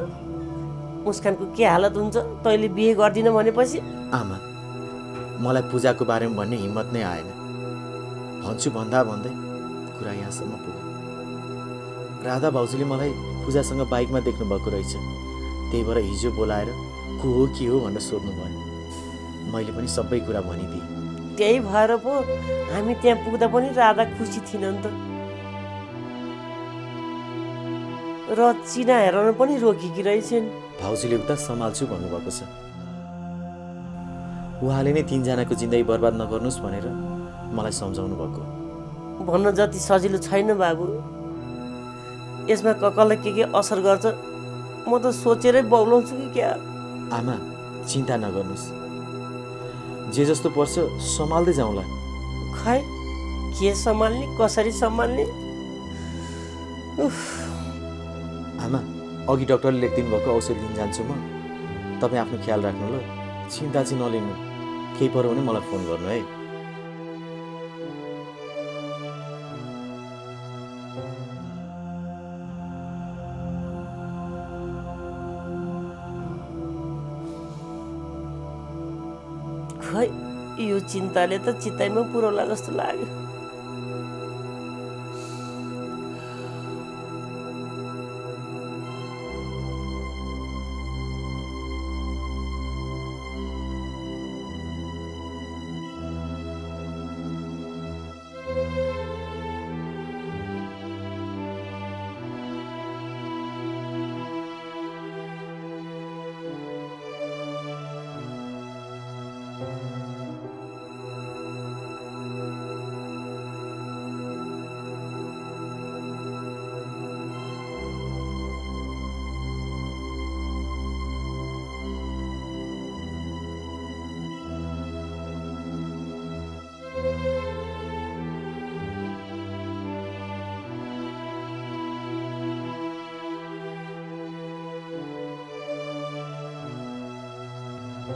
मुस्कानको के हालत हुन्छ तैले बिहे गर्दिन भनेपछि आमा मलाई पूजाको बारेमा भन्ने हिम्मत नै आएन भन्छु भन्दा भन्दै कुरा यहाँसम्म पुग्यो राधा भाउजूले मलाई पूजासँग बाइकमा देख्नु भएको रहेछ त्यही भएर हिजो बोलाएर को हो के हो भनेर सोध्नु भयो मैले पनि सबै कुरा भनिदिए त्यही भएर पो हामी त्यहाँ पुग्दा पनि राधा खुसी थिएन नि त र चिना हेर्न पनि रोकेकी रहेछन् भाउजूले उता सम्हाल्छु भन्नु भएको छ उहाँले नै तीन जनाको जिन्दगी बर्बाद नगर्नुस् भनेर मलाई सम्झाउनु भएको भन्न जति सजिलो छैन बाबु यसमा ककले के के असर गर्छ म त सोचेरै बौलाउँछु कि क्या आमा चिन्ता नगर्नुस् जे जस्तो पर्छ सम्हाल्दै जाउँला खै के सम्हाल्ने कसरी सम्हाल्ने आमा अघि डाक्टरले लेखदिनु भएको औषधि लिन जान्छु म तपाई आफ्नो ख्याल राख्नु ल चिन्ता चाहिँ नलिनु केही पर्यो भने मलाई फोन गर्नु है खै यो चिन्ताले त चिताइमै पुरौला जस्तो लाग्यो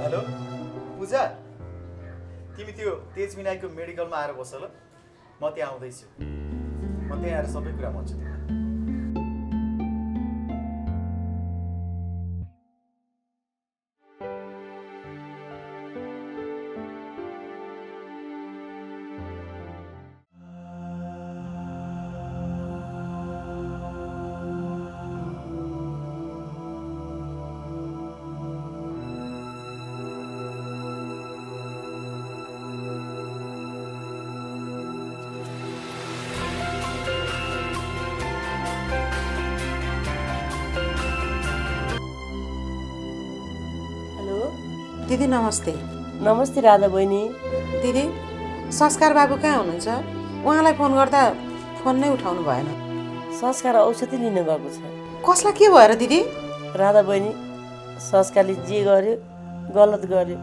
हेलो पूजा तिमी त्यो तेजमिनाको मेडिकलमा आएर बस ल म त्यहाँ आउँदै छु म त्यहाँ आएर सबै कुरा भन्छु तिमीलाई दीदी नमस्ते नमस्ते राधा बहिनी दीदी संस्कार बाबु कहाँ हुनुहुन्छ उहाँलाई फोन गर्दा फोन नै उठाउनु भएन संस्कार औषधि लिन गएको छ कसलाई के भएर दिदी राधा बहिनी संस्कारले जे गर्यो गलत गर्यो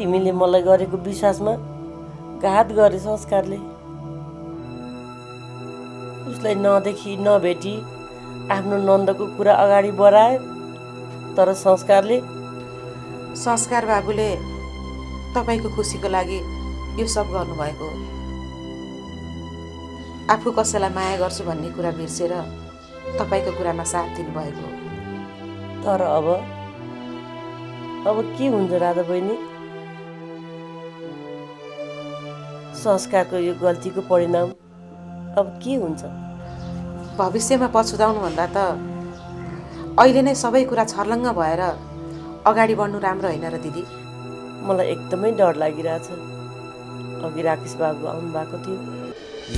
तिमीले मलाई गरेको विश्वासमा घात गर्यो संस्कारले उसलाई नदेखि नभेटी आफ्नो नन्दको कुरा अगाडि बढायो तर संस्कारले संस्कार बाबुले तपाईको खुसीको लागि यो सब गर्नु भएको आफू कसैलाई माया गर्छु भन्ने कुरा बिर्सेर तपाईको कुरामा साथ दिनु भएको तर अब अब के हुन्छ राधा बहिनी संस्कारको यो गल्तीको परिणाम अब के हुन्छ भविष्यमा पछुताउनु भन्दा त अहिले नै सबै कुरा छर्लङ्ग भएर अगाडि बढ्नु राम्रो हैन र दिदी मलाई एकदमै डर लागिराछ अघि राकेश बाबु आउनु भएको थियो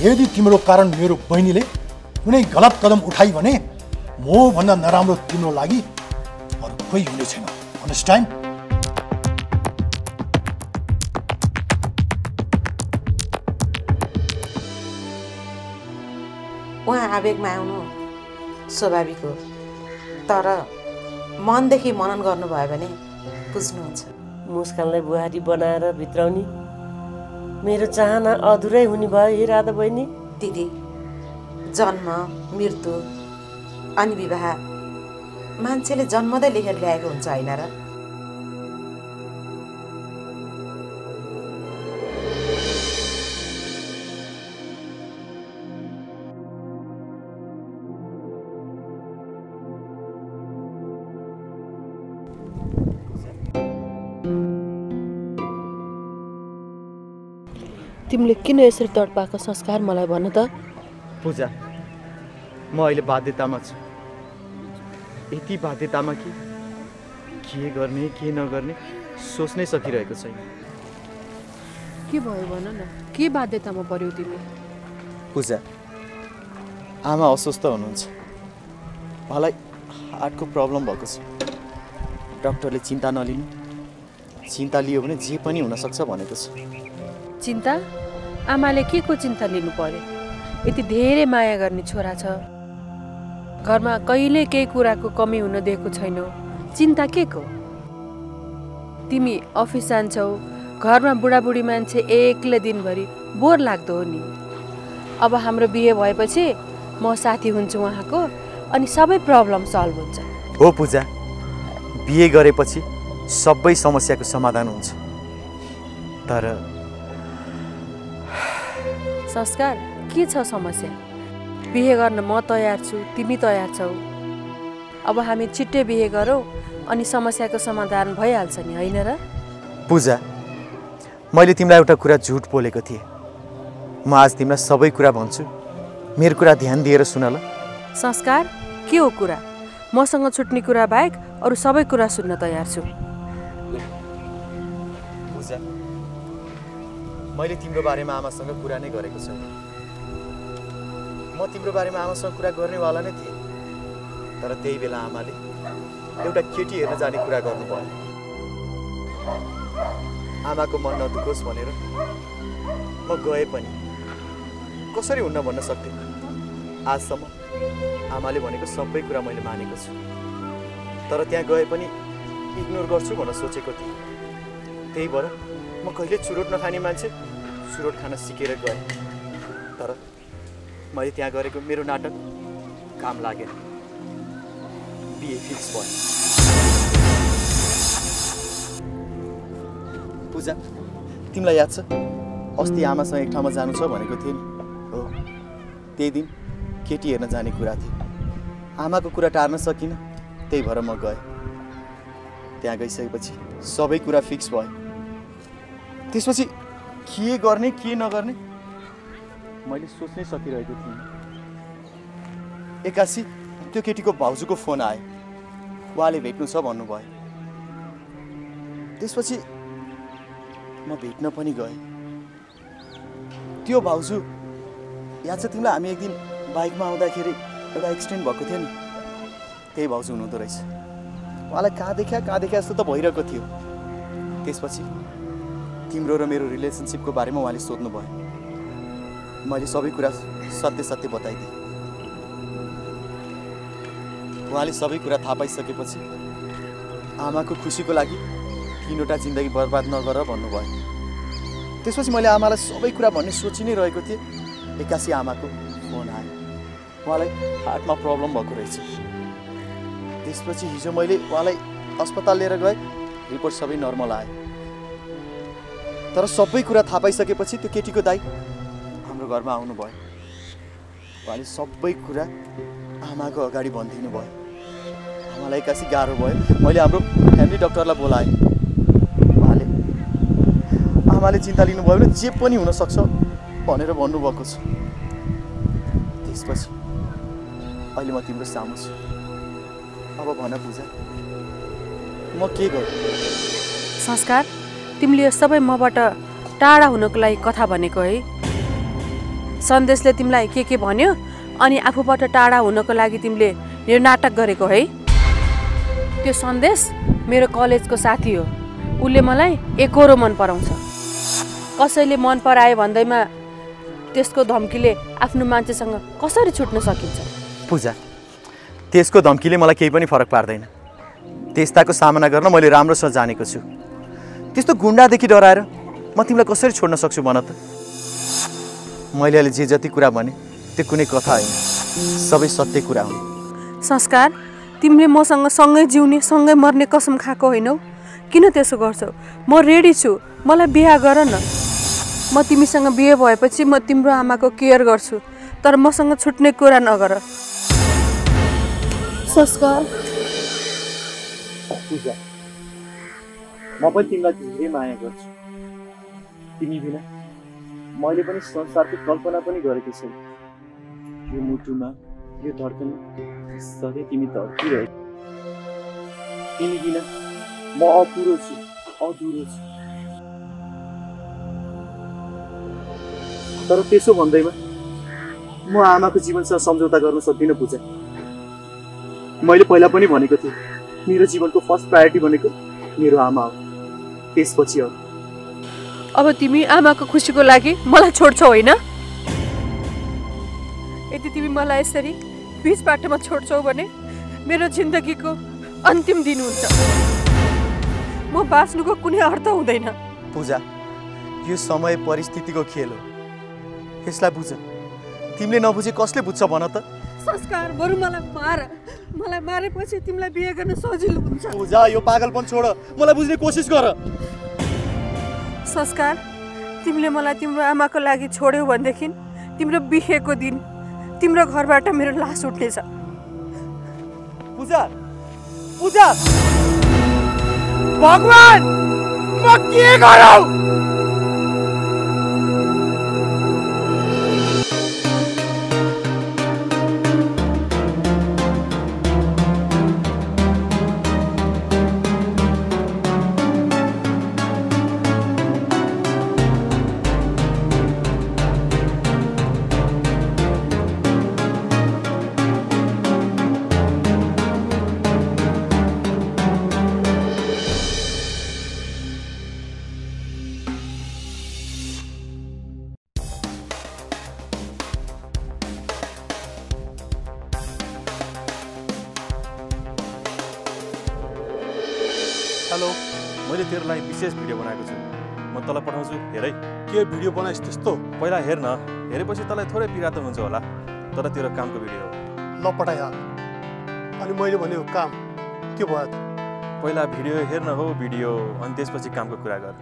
यदि तिम्रो कारण मेरो बहिनीले कुनै गलत कदम उठाई भने म भन्दा नराम्रो तिम्रो लागि अरु कोही हुने छैन अन्डरस्ट्यान्ड उहाँ आवेगमा आउनु स्वाभाविक हो तर मनदेखि मनन गर्नुभयो भने बुझ्नुहुन्छ। मुस्कानलाई बुहारी बनाएर भित्राउनी मेरो चाहना अधुरै हुने भयो हे राधा बहिनी। दिदी, जन्म मृत्यु अनि विवाह मान्छेले जन्मदै लेखेर ल्याएको हुन्छ हैन र? तिमीले किन यसरी तडपाको संस्कार मलाई भन्न त? पूजा, म अहिले बाध्यतामा छु। यति बाध्यतामा कि के गर्ने के नगर्ने सोच्नै सकिरहेको छैन। के भयो भन न, के बाध्यतामा पर्यो तिमी? पूजा, आमा अस्वस्थ हुनुहुन्छ। मलाई हार्टको प्रब्लम भएको छ। डाक्टरले चिन्ता नलिनु, चिन्ता लियो भने जे पनि हुन सक्छ भनेको छ। चिन्ता? आमाले के को चिन्ता लिनु पर्यो? यति धेरै माया गर्ने छोरा छ, घरमा कहिले केही कुराको कमी हुन दिएको छैनौ, चिन्ता के को? तिमी अफिस जान्छौ, घरमा बुढाबुढी मान्छे एक्लै दिनभरि बोर लाग्दो हो नि। अब हाम्रो बिहे भएपछि म साथी हुन्छु उहाँको, अनि सबै प्रब्लम सल्भ हुन्छ। हो पूजा, बिहे गरेपछि सबै समस्याको समाधान हुन्छ। तर संस्कार के छ समस्या? बिहे गर्न म तयार छु, तिमी तयार छौ। अब हामी छिट्टै बिहे गरौँ अनि समस्याको समाधान भइहाल्छ नि, हैन र? पूजा, मैले तिमीलाई एउटा कुरा झुट बोलेको थिएँ। म आज तिमीलाई सबै कुरा भन्छु, मेरो कुरा ध्यान दिएर सुन ल। संस्कार, के हो कुरा? मसँग छुट्ने कुरा बाहेक अरू सबै कुरा सुन्न तयार छु। पूजा, मैले तिम्रो बारेमा आमासँग कुरा नै गरेको छु। म तिम्रो बारेमा आमासँग कुरा गर्नेवाला नै थिएँ, तर त्यही बेला आमाले एउटा केटी हेर्न जाने कुरा गर्नुभयो। आमाको मन नदुखोस् भनेर म गए पनि कसरी हुन्न भन्न सक्थेँ। आजसम्म आमाले भनेको सबै कुरा मैले मानेको छु, तर त्यहाँ गए पनि इग्नोर गर्छु भनेर सोचेको थिएँ। त्यही भएर म कहिले चुरोट नखाने मान्छे चुरोट खान सिकेर गएँ, तर मैले त्यहाँ गरेको मेरो नाटक काम लागेन। बिहे फिक्स भयो। पूजा, तिमीलाई याद छ अस्ति आमासँग एक ठाउँमा जानु छ भनेको थिएँ नि? हो, त्यही दिन केटी हेर्न जाने कुरा थियो। आमाको कुरा टार्न सकिनँ, त्यही भएर म गएँ। त्यहाँ गइसकेपछि सबै कुरा फिक्स भयो। त्यसपछि के गर्ने के नगर्ने मैले सोच्नै सकिरहेको थिएँ। एक्कासी त्यो केटीको भाउजूको फोन आयो, उहाँले भेट्नु छ भन्नुभयो। त्यसपछि म भेट्न पनि गएँ। त्यो भाउजू, याद छ तिमीलाई हामी एक दिन बाइकमा आउँदाखेरि एउटा एक्सिडेन्ट भएको थियो नि? त्यही भाउजू हुनुहुँदो रहेछ। उहाँलाई कहाँ देख्या कहाँ देख्या जस्तो त भइरहेको थियो। त्यसपछि तिम्रो र मेरो रिलेसनसिपको बारेमा उहाँले सोध्नुभयो। मैले सबै कुरा सत्य सत्य बताइदिएँ। उहाँले सबै कुरा थाहा पाइसकेपछि आमाको खुसीको लागि तिनवटा जिन्दगी बर्बाद नगर भन्नुभयो। त्यसपछि मैले आमालाई सबै कुरा भन्ने सोचि नै रहेको थिएँ। एक्कासी आमाको फोन आयो, उहाँलाई हार्टमा प्रब्लम भएको रहेछ। त्यसपछि हिजो मैले उहाँलाई अस्पताल लिएर गएँ, रिपोर्ट सबै नर्मल आयो। तर सबै कुरा थाहा पाइसकेपछि त्यो केटीको दाइ हाम्रो घरमा आउनुभयो। उहाँले सबै कुरा आमाको अगाडि भनिदिनु भयो। आमालाई एक्कासी गाह्रो भयो। मैले हाम्रो फ्यामिली डक्टरलाई बोलाएँ। उहाँले आमाले चिन्ता लिनुभयो भने जे पनि हुनसक्छ भनेर भन्नुभएको छ। त्यसपछि अहिले म तिम्रो सामु छु। अब भन पूजा, म के गर्छु? संस्कार, तिमीले यो सबै मबाट टाढा हुनको लागि कथा भनेको है? सन्देशले तिमीलाई के के भन्यो अनि आफूबाट टाढा हुनको लागि तिमीले यो नाटक गरेको है? त्यो सन्देश मेरो कलेजको साथी हो, उसले मलाई एकहोरो मन पराउँछ। कसैले मन परायो भन्दैमा त्यसको धम्कीले आफ्नो मान्छेसँग कसरी छुट्न सकिन्छ? पूजा, त्यसको धम्कीले मलाई केही पनि फरक पार्दैन। त्यस्ताको सामना गर्न मैले राम्रोसँग जानेको छु। त्यस्तो गुण्डादेखि डराएर म तिमीलाई कसरी छोड्न सक्छु भन त। मैले अहिले जे जति कुरा भने त्यो कुनै कथा होइन, सबै सत्य कुरा हो। संस्कार, तिमीले मसँग सँगै जिउने सँगै मर्ने कसम खाएको होइनौ, किन त्यसो गर्छौ? म रेडी छु, मलाई बिहा गर न। म तिमीसँग बिहे भएपछि म तिम्रो आमाको केयर गर्छु, तर मसँग छुट्ने कुरा नगर। संस्कार, म पनि तिमीलाई धेरै माया गर्छु। तिमी बिना मैले पनि संसारको कल्पना पनि गरेको छैन। यो मुटुमा, यो धर्तीमा सधैँ तिमी धर्किरहे। तिमी बिना म अपुरो छु, अधुरो छु। तर त्यसो भन्दैमा म आमाको जीवनसँग सम्झौता गर्न सक्दिनँ पूजा। मैले पहिला पनि भनेको थिएँ, मेरो जीवनको फर्स्ट प्रायोरिटी भनेको मेरो आमा हो, त्यसपछि हो। अब तिमी आमाको खुसीको लागि मलाई छोड्छौ होइन? यदि तिमी मलाई यसरी बीच बाटोमा छोड्छौ भने मेरो जिन्दगीको अन्तिम दिन हुन्छ। म बाँच्नुको कुनै अर्थ हुँदैन। पूजा, यो समय परिस्थितिको खेल हो, यसलाई बुझ। तिमीले नबुझे कसले बुझ्छ भन त। संस्कार, बरु मलाई मार, मलाई मारेपछि तिमीलाई बिहे गर्न सजिलो हुन्छ। पूजा, यो पागलपन छोड, मलाई बुझ्ने कोसिस गर। संस्कार, तिमीले मलाई तिम्रो आमाको लागि छोड्यौ भनेदेखि तिम्रो बिहेको दिन तिम्रो घरबाट मेरो लास उठ्नेछ। पूजा, पूजा, भगवान, म के गरौ? विशेष भिडियो बनाएको छु, म तँलाई पठाउँछु। हेरै, के भिडियो बनाइस् त्यस्तो? पहिला हेर्न, हेरेपछि तँलाई थोरै पीडा त हुन्छ होला, तर तेरो कामको भिडियो ल पठाइहाल। अनि मैले भनेको काम के भयो? पहिला भिडियो हेर्न हो भिडियो, अनि त्यसपछि कामको कुरा गर।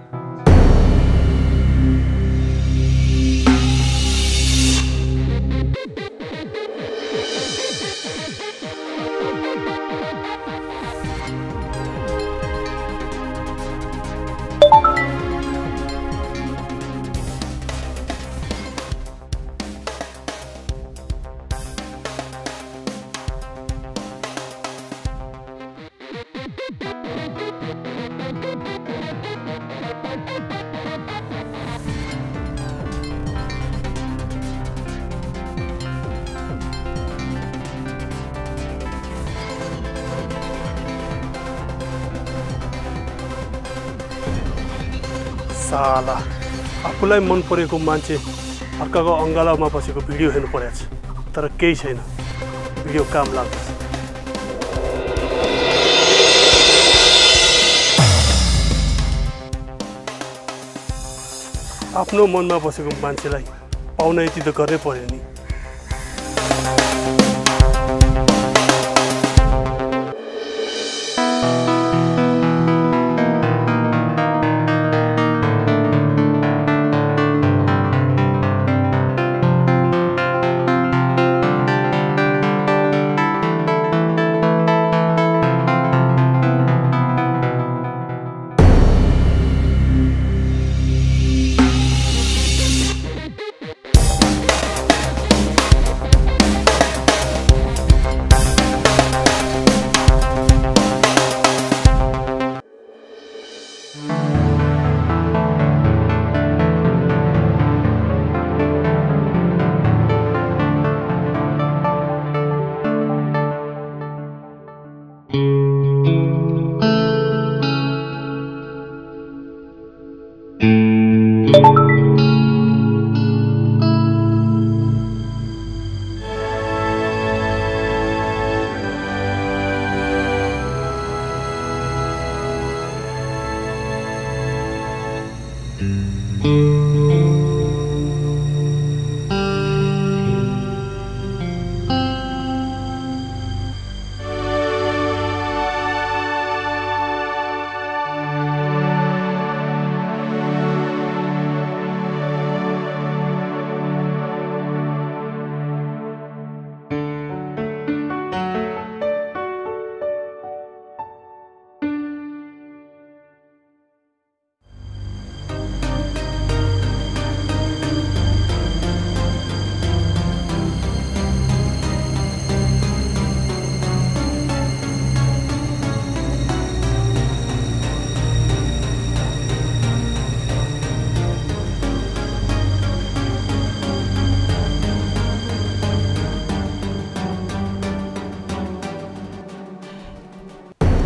साला, आफूलाई मन परेको मान्छे अर्काको अङ्गालामा बसेको भिडियो हेर्नु परेछ, तर केही छैन, भिडियो काम लाग्छ। आफ्नो मनमा बसेको मान्छेलाई पाउन यति त गर्नै पर्यो नि।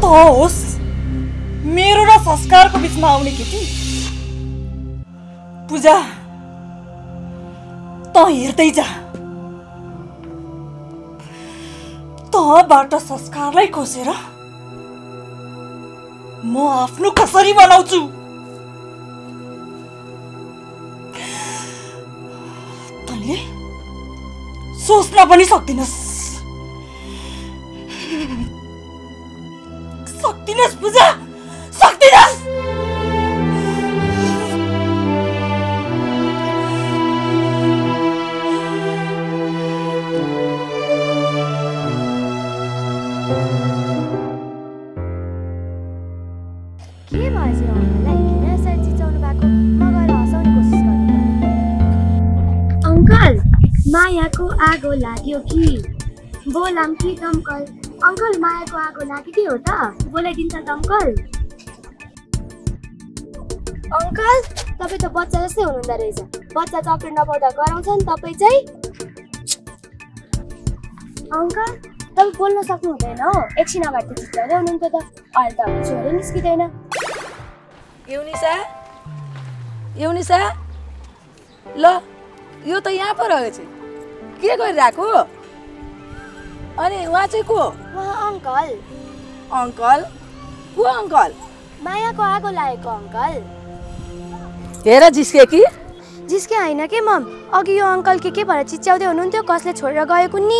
होस मेरो र संस्कारको बीचमा आउने केटी पूजा त हेर्दै जा तबाट संस्कारलाई खोसेर म आफ्नो कसरी बनाउँछु तैले सोच्न पनि सक्दिनस् Saktinas Pooja! Saktinas! Uncle, Maya ko ago lagyo ki. Bolam ki uncle. Uncle, Maya ko ago lagi thi hota. Bola din sa uncle. Uncle, tapai ta bachcha jastai hununda rahaicha. Bachcha chocolate napaउँदा कराउँछन् तपाई चाहिँ Uncle, tapai बोल्न सक्नु हुँदैन हो. एकछिन अगाडि चित्तले हुनुहुन्छ त. अहिले त छोरी निस्किदैन. युनिसा? युनिसा? ल, यो त यहाँ पर आयो छ. के गरिराको? अनि उहाँ चाहिँ को? उहाँ अंकल. अंकल? को अंकल? माया को आगो लागेको अंकल. हेर जिस्के कि? जिस्के हैन के मम. अघि यो अंकल के के भएर चिच्याउँदै हुनुहुन्थ्यो कसले छोडेर गएको नि?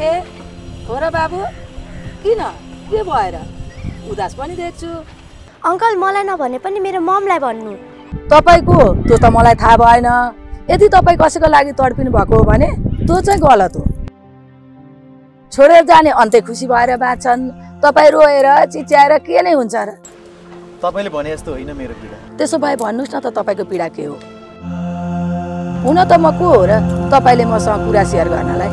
ए हो र बाबु? किन? के भएर? उदास पनि देख्छु. अंकल मलाई नभने पनि मेरो ममलाई भन्नु. तपाईको त्यो त मलाई थाहा भएन. यदि तपाई कसैको लागि तडपिनु भएको हो भने त्यो चाहिँ गलत हो. छोडेर जाने अन्ते खुसी भएर बाँच्छन् तपाई रोएर चिच्याएर के नै हुन्छ र तपाईले भने जस्तो हैन मेरो पीडा त्यसो भए भन्नुस् न त तपाईको पीडा के हो हुन त म को हो र तपाईले मसँग कुरा शेयर गर्नलाई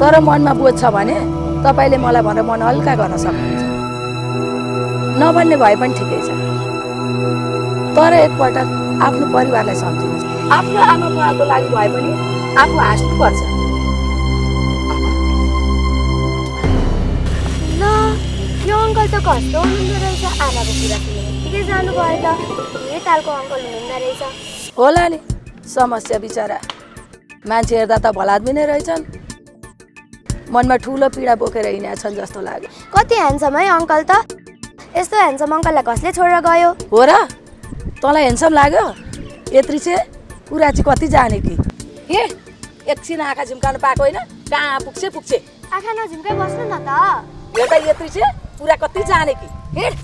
तर मनमा बोझ छ भने तपाईले मलाई भनेर मन हल्का गर्न सक्नुहुन्छ नभन्ने भए पनि ठिकै छ तर एकपल्ट आफ्नो परिवारलाई सम्झिनुहोस् आफ्नो आमाबाबुको लागि भए पनि आफू हाँस्नु पर्छ अंकल त कस्तो हुनुहुन्छ रहेछ आमाको कुरा सुनेर ठीकै जानु भयो त यो तालको अंकल हुनुहुँदा रहेछ होला नि समस्या बिचारा मान्छे हेर्दा त भलादमी नै रहेछन् मनमा ठूलो पीडा बोकेर हिँड्या छन् जस्तो लाग्यो कति ह्यान्डसम है अंकल त यस्तो ह्यान्डसम अंकललाई कसले छोडेर गयो हो र तँलाई ह्यान्डसम लाग्यो यत्री चाहिँ कुरा चाहिँ कति जाने कि हे एकछिन आँखा झिम्काउन पाएको होइन कहाँ पुग्छे पुग्छे आँखा नझिम्काइ बस्नु न त हेर्दा यत्री चाहिँ पूरा कति जाने कि हेड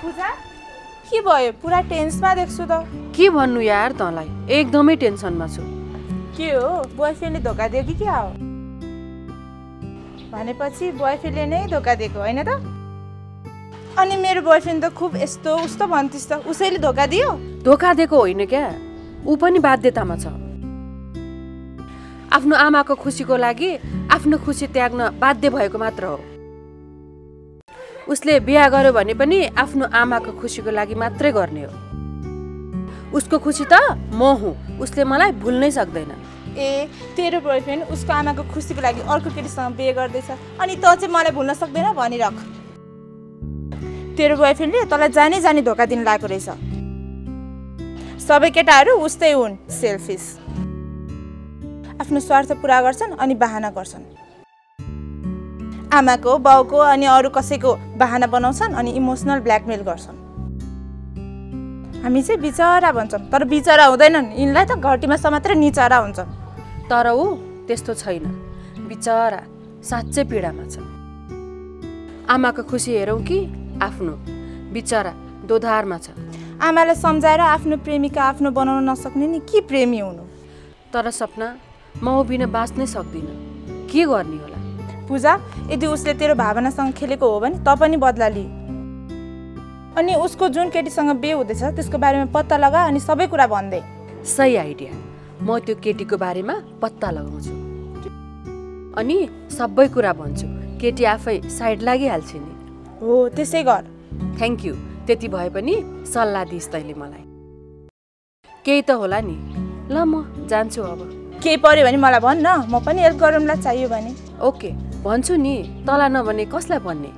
पूजा के भयो पूरा टेन्समा देख्छु त के भन्नु यार तँलाई एकदमै टेन्सनमा छु के हो बॉयफ्रेन्डले धोका दियो कि के हो भनेपछि बॉयफ्रेन्डले नै धोका दिएको हैन त अनि मेरो बॉयफ्रेन्ड त खूब यस्तो उस्तो भन्थिस् त उसैले धोका दियो धोका दिएको होइन क्या उ पनि बाध्यतामा छ आफ्नो आमाको खुसीको लागि आफ्नो खुसी त्याग्न बाध्य भएको मात्र हो उसले बिहे गर्यो भने पनि आफ्नो आमाको खुसीको लागि मात्रै गर्ने हो उसको खुसी त म हुँ उसले मलाई भुल्नै सक्दैन ए तेरो बॉयफ्रेन्ड उसको आमाको खुसीको लागि अर्को केटीसँग बिहे गर्दैछ अनि त चाहिँ मलाई भुल्न सक्दैन भनिराख तेरो बॉयफ्रेन्डले तलाई जाने जाने धोका दिन लागेको रहेछ सबै केटाहरु उस्तै हुन् सेल्फिश आफ्नो स्वार्थ पूरा गर्छन् अनि बहाना गर्छन् आमाको बाउको अनि अरु कसैको बहाना बनाउँछन् अनि इमोसनल ब्ल्याकमेल गर्छन् हामी चाहिँ बिचारा भन्छौं तर बिचारा हुँदैनन् इनलाई त घटीमा मात्र निचारा हुन्छ तर उ त्यस्तो छैन बिचारा साच्चै पीडामा छ आमाको खुशी हेरौं कि आफ्नो बिचारा दोधारमा छ आमाले सम्झाएर आफ्नो प्रेमिका आफ्नो बनाउन नसक्ने नि के प्रेमी हुनु तर सपना म बिना बाँच्नै सक्दिन के गर्ने होला पूजा यदि उसले तेरो भावनासँग खेलेको हो भने त पनि बदला लि अनि उसको जुन केटीसँग बिहे हुँदैछ त्यसको बारेमा पत्ता लगा अनि सबै कुरा भन्दै सही आइडिया म त्यो केटीको बारेमा पत्ता लगाउँछु अनि सबै कुरा भन्छु केटी आफै साइड लागिहाल्छ नि हो त्यसै गर थ्यांक यू त्यति भए पनि सल्लाह दिइस् तैले मलाई केही त होला नि ल म जान्छु अब के पर्यो भने मलाई भन्न म पनि हेल्प गरौँला चाहियो भने ओके भन्छु नि तला नभने कसलाई भन्ने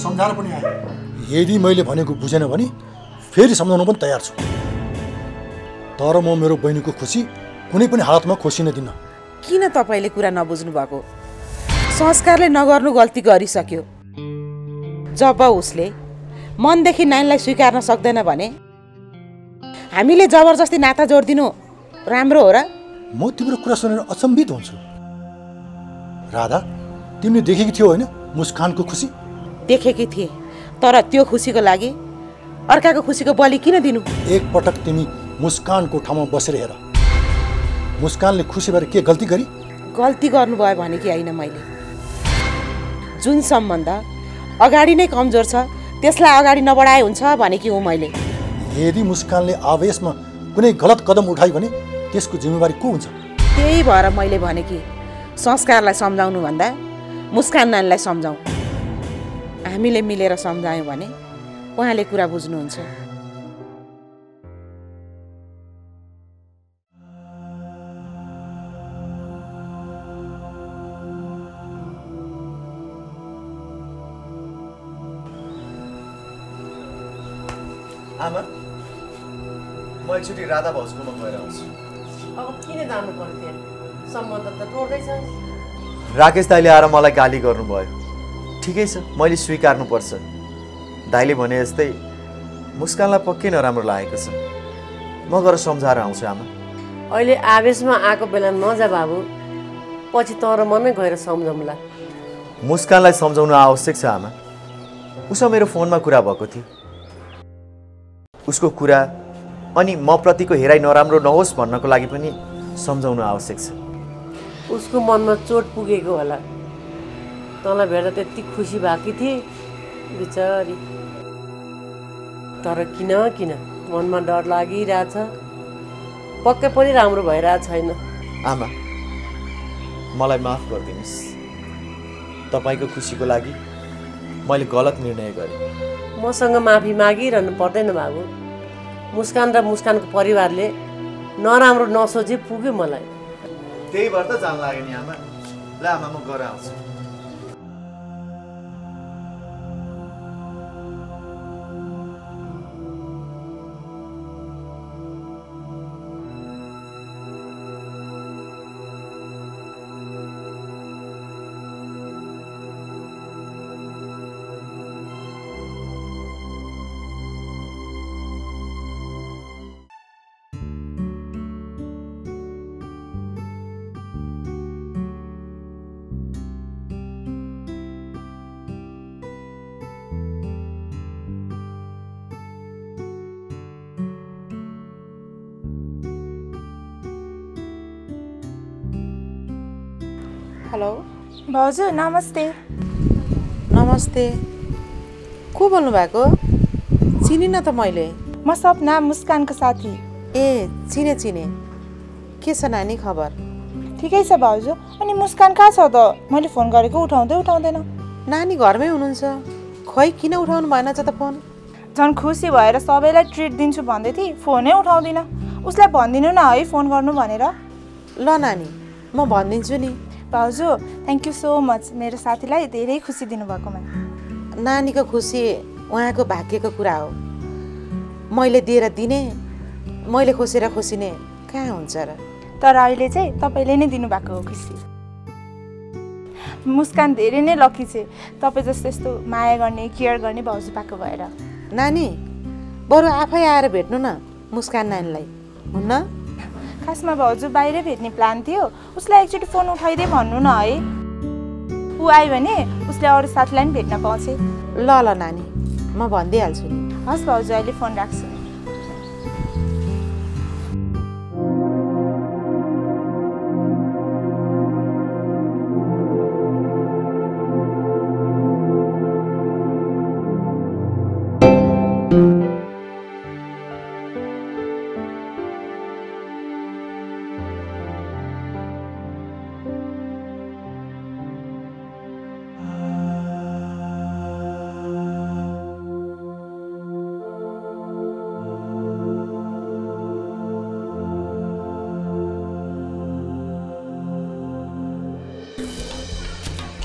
सम्झाएर पनि आए यदि मैले भनेको बुझेन भने फेरि सम्झाउन पनि तयार छु तर म मेरो बहिनीको खुशी कुनै पनि हालतमा खोसिन दिन्न किन तपाईले कुरा नबुझ्नु भएको संस्कारले नगर्नु गल्ती गरिसक्यो जब उसले मनदेखि नानीलाई स्वीकार्न सक्दैन भने हामीले जबरजस्ती नाता जोड्दिनु राम्रो हो र म तिम्रो कुरा सुनेर अचम्भित हुन्छु राधा तिमीले देखेकी थियो हैन मुस्कानको खुशी देखेकी थिए तर त्यो खुशीको लागि अर्काको खुशीको बलि किन दिनु एक पटक तिमी मुस्कानको ठाउँमा बसेर हेर मुस्कानले खुशी भएर के गल्ती गरी गल्ती गर्नु भयो भने कि हैन मैले जुन सम्बन्ध अगाडि नै कमजोर छ त्यसलाई अगाडि नबढाए हुन्छ भने कि हो मैले यदि मुस्कानले आवेशमा कुनै गलत कदम उठायो भने त्यसको जिम्मेवारी को हुन्छ त्यही भएर मैले भने कि संस्कारलाई सम्झाउनु भन्दा मुस्कान नानीलाई सम्झाऊ हामीले मिलेर सम्झायौं भने उहाँले कुरा बुझ्नुहुन्छ आमा म एकचोटि राधा भाउजूकोमा गएर आउँछु अब किन जानु पर्यो सम्बन्ध त तोड्दै छ राकेश दाइले आएर मलाई गाली गर्नुभयो ठिकै छ मैले स्वीकार्नु पर्छ दाइले भने जस्तै मुस्कानलाई पक्कै नराम्रो लागेको छ म गएर सम्झाएर आउँछु आमा अहिले आवेशमा आएको बेला नजा बाबु पछि तर मनै गएर सम्झौँला मुस्कानलाई सम्झाउनु आवश्यक छ आमा उसँग मेरो फोनमा कुरा भएको थियो उसको कुरा अनि म प्रतिको हेराइ नराम्रो नहोस् भन्नको लागि पनि सम्झाउनु आवश्यक छ उसको मनमा चोट पुगेको होला तँलाई भेट्दा त्यति खुसी भएकी थिए बिचारी तर किन किन मनमा डर लागिरहेछ पक्कै पनि राम्रो भइरहेको छैन आमा मलाई माफ गरिदिनुस् तपाईको खुसीको लागि मैले गलत निर्णय गरे मसँग माफी मागिरहनु पर्दैन बाबु मुस्कान र मुस्कानको परिवारले नराम्रो नसोचे पुग्यो मलाई त्यही भएर त जान लाग्यो नि आमा ल आमा म घर आउँछु हेलो भाउजू नमस्ते नमस्ते को बोल्नु भएको चिनिन त मैले मसब नाम मुस्कान का साथी। ए चिने चिने, के छ नानी खबर? ठिकै छ भाउजू। अनि मुस्कान कहाँ छ त? मैले फोन गरेको उठाउँदै उठाउँदैन। नानी घरमै हुनुहुन्छ। खोइ किन उठाउनु भएन त फोन? झन् खुसी भएर सबैलाई ट्रिट दिन्छु भन्दै थिए, फोनै उठाउँदिन। उसलाई भन्दिनु न है फोन गर्नु भनेर। ल नानी, म भन्दिन्छु नि। भाउजू थ्यांक यू सो मच, मेरो साथीलाई धेरै खुसी दिनुभएकोमा। नानीको खुसी उहाँको भाग्यको कुरा हो। मैले दिएर दिने, मैले खोसेर खोसिने कहाँ हुन्छ र? तर अहिले चाहिँ तपाईले नै दिनु भएको हो खुसी। मुस्कान धेरै नै लकी छ, तपाई जस्तो यस्तो माया गर्ने केयर गर्ने भाउजू पाको भएर। नानी बरु आफै आएर भेट्नु न मुस्कान नानीलाई, हुन्न? खासमा भाउजू बाहिरै भेट्ने प्लान थियो। उसलाई एकचोटि फोन उठाइदै भन्नु न है। ऊ आयो भने उसले अरू साथीलाई पनि भेट्न पाउँछ। ल ल नानी, म भनिदिइहाल्छु नि। हस् भाउजू, अहिले फोन राख्छु।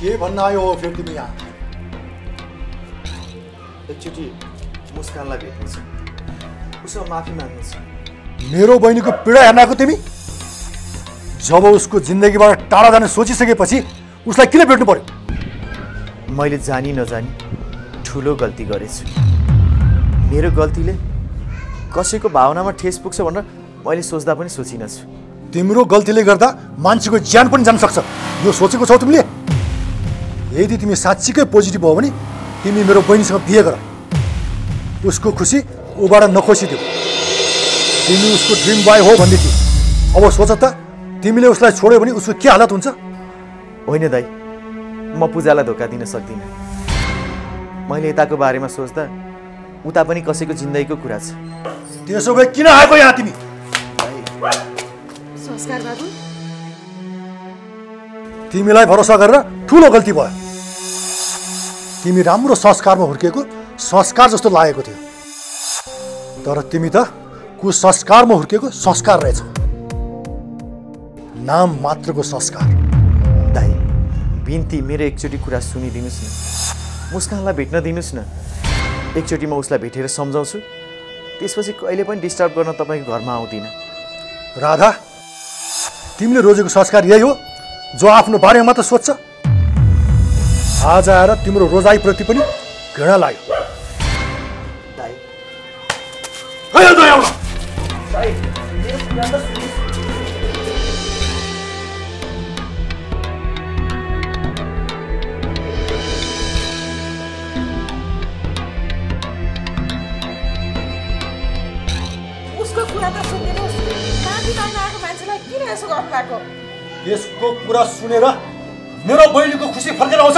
ये भन्न आयो हो फेरि तिमी यहाँ? एकचोटि मुस्कानलाई भेट्नु छ, उसको माफी माग्नु छ। मेरो बहिनीको पीडा हेर्न आएको तिमी? जब उसको जिन्दगीबाट टाढा जान सोचिसकेपछि उसलाई किन भेट्नु पर्यो? मैले जानी नजानी ठुलो गल्ती गरेछु। मेरो गल्तीले कसैको भावनामा ठेस पुग्छ भनेर मैले सोच्दा पनि सोचिन छु। तिम्रो गल्तीले गर्दा मान्छेको ज्यान पनि जान सक्छ, यो सोचेको छौ तिमीले? यदि तिमी साँच्चीकै पोजिटिभ हो भने तिमी मेरो बहिनीसँग बिहे गर। उसको खुसी ऊबाट नखोसिदेऊ। तिमी उसको ड्रिम बोय हो भन्दै थियौ, अब सोच त तिमीले उसलाई छोड्यौ भने उसको के हालत हुन्छ? होइन दाइ, म पूजालाई धोका दिन सक्दिनँ। मैले यताको बारेमा सोच्दा उता पनि कसैको जिन्दगीको कुरा छ। त्यसो भए किन आएको यहाँ तिमी? संस्कार बाबु, तिमीलाई भरोसा गरेर ठुलो गल्ती भयो। तिमी राम्रो संस्कारमा हुर्केको, संस्कार जस्तो लागेको थियो, तर तिमी त कुसंस्कारमा हुर्केको संस्कार रहेछ, नाम मात्रको संस्कार। दाइ बिन्ती, मेरो एकचोटि कुरा सुनिदिनुस् न, मुस्कानलाई भेट्न दिनुस् न। एकचोटि म उसलाई भेटेर सम्झाउँछु, त्यसपछि कहिले पनि डिस्टर्ब गर्न तपाईँको घरमा आउँदिन। राधा, तिमीले रोजेको संस्कार यही हो जो आफ्नो बारेमा मात्र सोच्छ। आज आएर तिम्रो रोजाइप्रति पनि घृणा लाग्यो। उसको कुरा त सुनिदिनुहोस्, माथि जान आएको मान्छेलाई किन यसो गर्दाको? यसको कुरा सुनेर मेरो बहिनीको खुसी फर्केर आउँछ।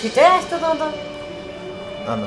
छिटै आस्तो त त आमा।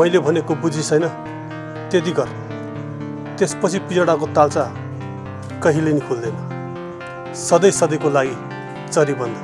मैले भनेको बुझी छैन, त्यति गर, त्यसपछि पिजडाको तालचा कहिले नि खुल्दैन। सधैँ सधैँको लागि चरीबन्द।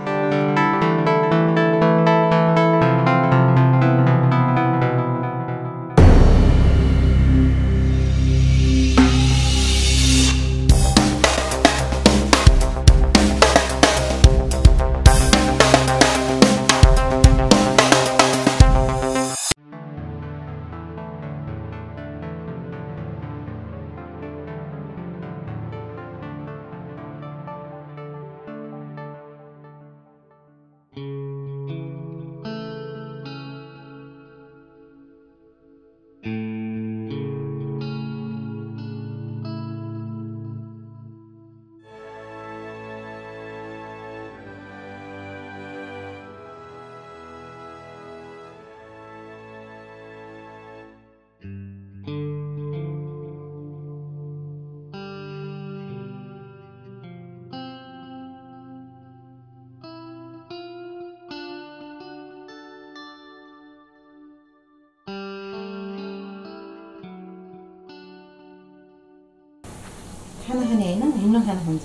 खाना खाने हैन हिँड्न खाना हुन्छ।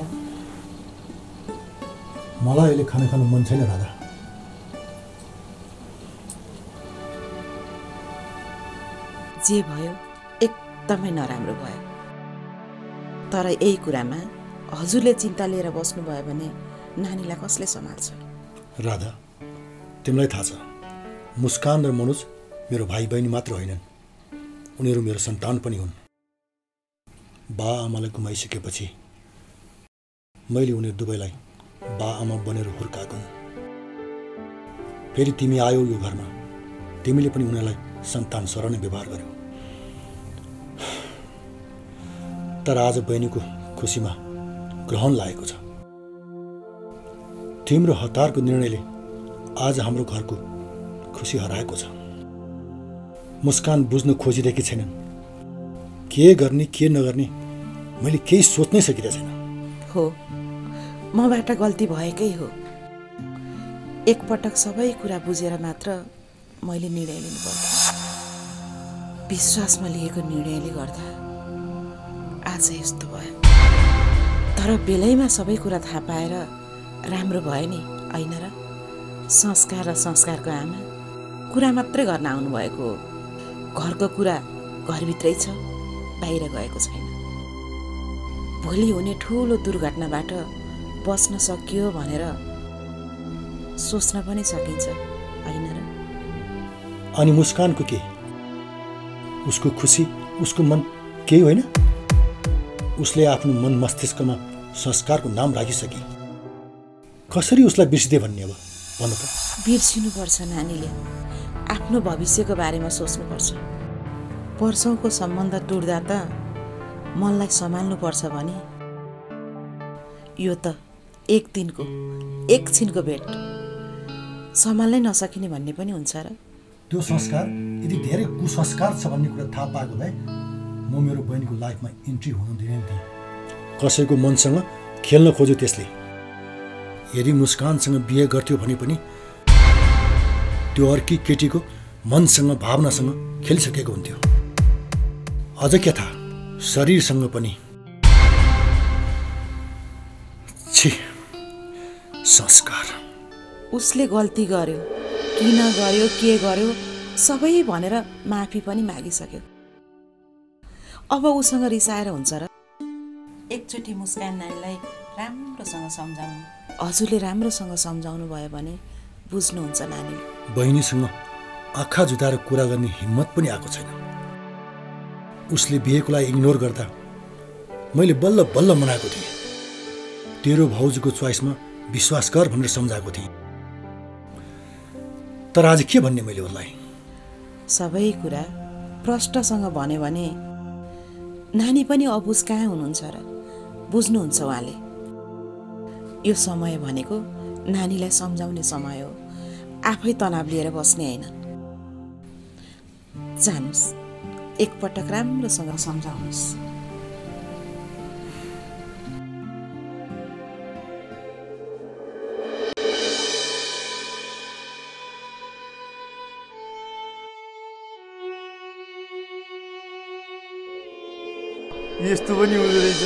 मलाई अहिले खाना खानु मन छैन राधा। जे भयो एकदमै नराम्रो भयो। तर यही कुरामा हजुरले चिन्ता लिएर बस्नु भयो भने नानीलाई कसले सम्हाल्छ? राधा, तिमीलाई थाहा छ मुस्कान र मनोज मेरो भाइ बहिनी मात्र होइनन्, उनीहरू मेरो सन्तान पनि हुन्। बा आमालाई गुमाइसकेपछि मैले उनीहरू दुवैलाई बा आमा बनेर हुर्काएको। फेरि तिमी आयो यो घरमा, तिमीले पनि उनीहरूलाई सन्तान सर नै व्यवहार गर्यौ। तर आज बहिनीको खुसीमा ग्रहण लागेको छ। तिम्रो हतारको निर्णयले आज हाम्रो घरको खुसी हराएको छ। मुस्कान बुझ्नु खोजिरहेकी छैनन्, के गर्ने के नगर्ने मैले केही सोच्नै सकिरहेको छैन। हो, मबाट गल्ती भएकै हो। एकपटक सबै कुरा बुझेर मात्र मैले निर्णय लिनुपर्छ। विश्वासमा लिएको निर्णयले गर्दा आज यस्तो भयो। तर बेलैमा सबै कुरा थाहा पाएर राम्रो भयो नि, हैन र? संस्कार र संस्कारको आमा कुरा मात्रै गर्न आउनुभएको हो। घरको कुरा घरभित्रै छ, बाहिर गएको छैन। भोलि हुने ठूलो दुर्घटनाबाट बस्न सकियो भनेर सोच्न पनि सकिन्छ, हैन र? अनि मुस्कानको के? उसको खुसी, उसको मन केही होइन? उसले आफ्नो मन मस्तिष्कमा संस्कारको नाम राखिसके। कसरी उसलाई बिर्सिदे भन्ने अब भन्नु त? बिर्सिनुपर्छ नानीले, आफ्नो भविष्यको बारेमा सोच्नुपर्छ। वर्षौंको सम्बन्ध टुट्दा त मनलाई सम्हाल्नुपर्छ भने यो त एक दिनको एकछिनको भेट, सम्हाल्नै नसकिने भन्ने पनि हुन्छ र? त्यो संस्कार यदि धेरै कुसंस्कार छ भन्ने कुरा थाहा पाएको भए म मेरो बहिनीको लाइफमा इन्ट्री हुन दिएन थिएँ। कसैको मनसँग खेल्न खोज्यो त्यसले। यदि मुस्कानसँग बिहे गर्थ्यो भने पनि त्यो अर्की केटीको मनसँग भावनासँग खेलिसकेको हुन्थ्यो। अझ के था शरीरसँग पनि। छी, संस्कार। उसले गल्ती गर्यो किन गर्यो के गर्यो सबै भनेर माफी पनि मागिसक्यो। अब उसँग रिसाएर हुन्छ र? एकचोटि मुस्कान नानीलाई राम्रोसँग सम्झाउनु। हजुरले राम्रोसँग सम्झाउनु भयो भने बुझ्नुहुन्छ नानी। बहिनीसँग आँखा जुदाएर कुरा गर्ने हिम्मत पनि आएको छैन। उसले बिहेकोलाई इग्नोर गर्दा मैले बल्ल बल्ल मनाएको थिएँ। तेरो भाउजूको च्वाइसमा विश्वास गर भनेर सम्झाएको थिएँ। तर आज के भन्ने मैले उसलाई? सबै कुरा प्रष्टसँग भन्यो भने नानी पनि अबुझ कहाँ हुनुहुन्छ र? बुझ्नुहुन्छ उहाँले। यो समय भनेको नानीलाई सम्झाउने समय हो, आफै तनाव लिएर बस्ने होइन। जानुस्, एकपटक राम्रोसँग सम्झाउनुस्। यस्तो पनि हुँदो रहेछ।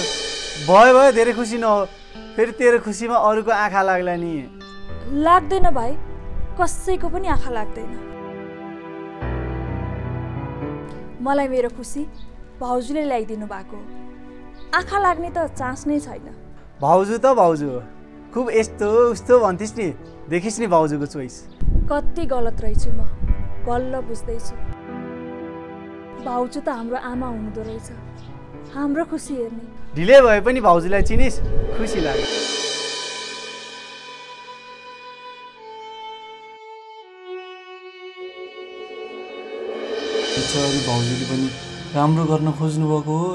भयो भयो धेरै खुसी नहो। फेरि तेरो खुसीमा अरूको आँखा लाग्ला नि? लाग्दैन भाइ, कसैको पनि आँखा लाग्दैन। मलाई मेरो खुसी भाउजूले ल्याइदिनु भएको, आँखा लाग्ने त चान्स नै छैन। भाउजू त भाउजू खुब यस्तो उस्तो भन्थिस् नि, देखिस् नि भाउजूको चोइस। कति गलत रहेछु म, बल्ल बुझ्दैछु। भाउजू त हाम्रो आमा हुनुहुँदो रहेछ, हाम्रो खुसी हेर्ने। ढिले भए पनि भाउजूलाई चिनिस्, खुसी लाग्यो। बिचरा भाउजूले पनि राम्रो गर्न खोज्नु भएको हो।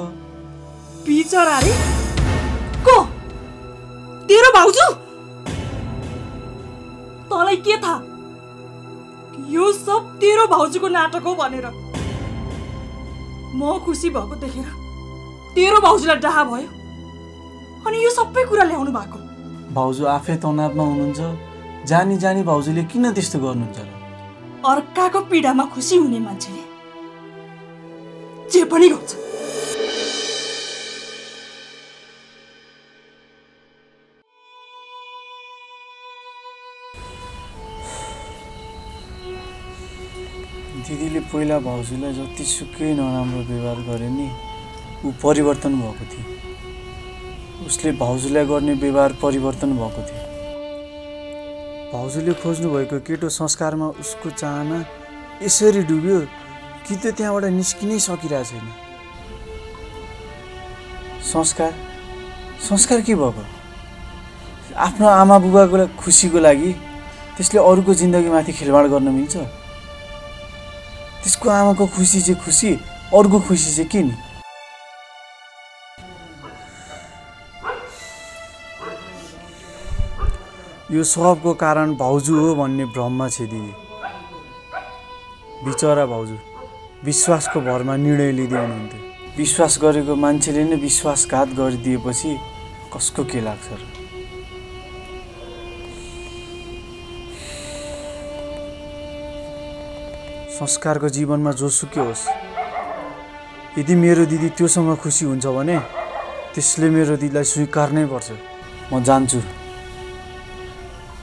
बिचरा रे को तेरो भाउजू? तँलाई के थाहा यो सब तेरो भाउजूको नाटक हो भनेर? म खुसी भएको देखेर तेरो भाउजूलाई डाहा भयो अनि यो सबै कुरा ल्याउनु भएको? भाउजू आफै तनावमा हुनुहुन्छ, जानी जानी भाउजूले किन त्यस्तो गर्नुहुन्छ र? अर्काको पीडामा खुसी हुने मान्छेले जे पनि गर्छ। दिदीले पहिला भाउजूलाई जतिसुकै नराम्रो व्यवहार गरे नि, ऊ परिवर्तन भएको थियो। उसले भाउजूलाई गर्ने व्यवहार परिवर्तन भएको थियो। भाउजूले खोज्नु भएको केटो संस्कारमा उसको चाहना यसरी डुब्यो कि त त्यहाँबाट निस्किनै सकिरहेको छैन। संस्कार संस्कार के भएको? आफ्नो आमा बुबाको खुसीको लागि त्यसले अरूको जिन्दगीमाथि खेलवाड गर्न मिल्छ? त्यसको आमाको खुसी चाहिँ खुसी, अरूको खुसी चाहिँ के नि? यो सबको कारण भाउजू हो भन्ने भ्रममा छ दिदी। बिचरा भाउजू विश्वासको भरमा निर्णय लिँदै हुनुहुन्थ्यो। विश्वास गरेको मान्छेले नै विश्वासघात गरिदिएपछि कसको के लाग्छ र? संस्कारको जीवनमा जोसुकै होस्, यदि मेरो दिदी त्योसँग खुसी हुन्छ भने त्यसले मेरो दिदीलाई स्वीकार नै गर्छ। म जान्छु,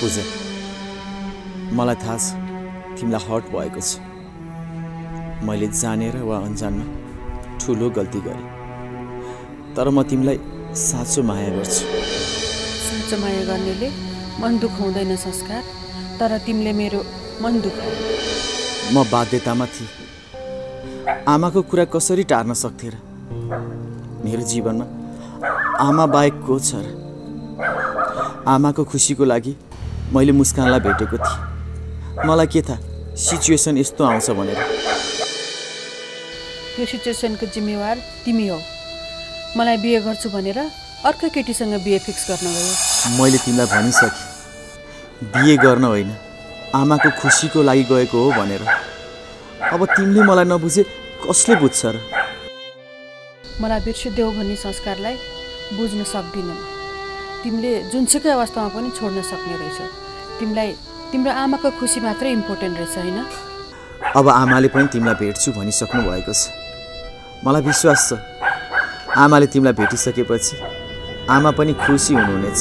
पूजा, मलाई थाहा छ तिमीलाई हर्ट भएको छ। मैले जानेर वा अन्जानमा ठुलो गल्ती गरेँ, तर म तिमीलाई साँचो माया गर्छु। साँचो माया गर्नेले मन दुखाउँदैन संस्कार, तर तिमीले मेरो मन दुखाउ। म बाध्यतामा थिएँ। आमाको कुरा कसरी टार्न सक्थे र? मेरो जीवनमा आमा बाहेक को छ र? आमाको खुसीको लागि मैले मुस्कानलाई भेटेको थिएँ। मलाई के थाहा सिचुएसन यस्तो आउँछ भनेर? यो सिचुएसनको जिम्मेवार तिमी हो। मलाई बिहे गर्छु भनेर अर्को केटीसँग बिहे फिक्स गर्न गयो। मैले तिमीलाई भनिसकेँ बिहे गर्न होइन, आमाको खुसीको लागि गएको हो भनेर। अब तिमीले मलाई नबुझे कसले बुझ्छ र? मलाई बिर्सिदेऊ भन्ने संस्कारलाई बुझ्न सक्दिनँ। तिमीले जुनसुकै अवस्थामा पनि छोड्न सक्ने रहेछ। तिमीलाई तिम्रो आमाको खुसी मात्रै इम्पोर्टेन्ट रहेछ होइन? अब आमाले पनि तिमीलाई भेट्छु भनिसक्नु भएको छ। मलाई विश्वास छ आमाले तिमीलाई भेटिसकेपछि आमा पनि खुसी हुनुहुनेछ।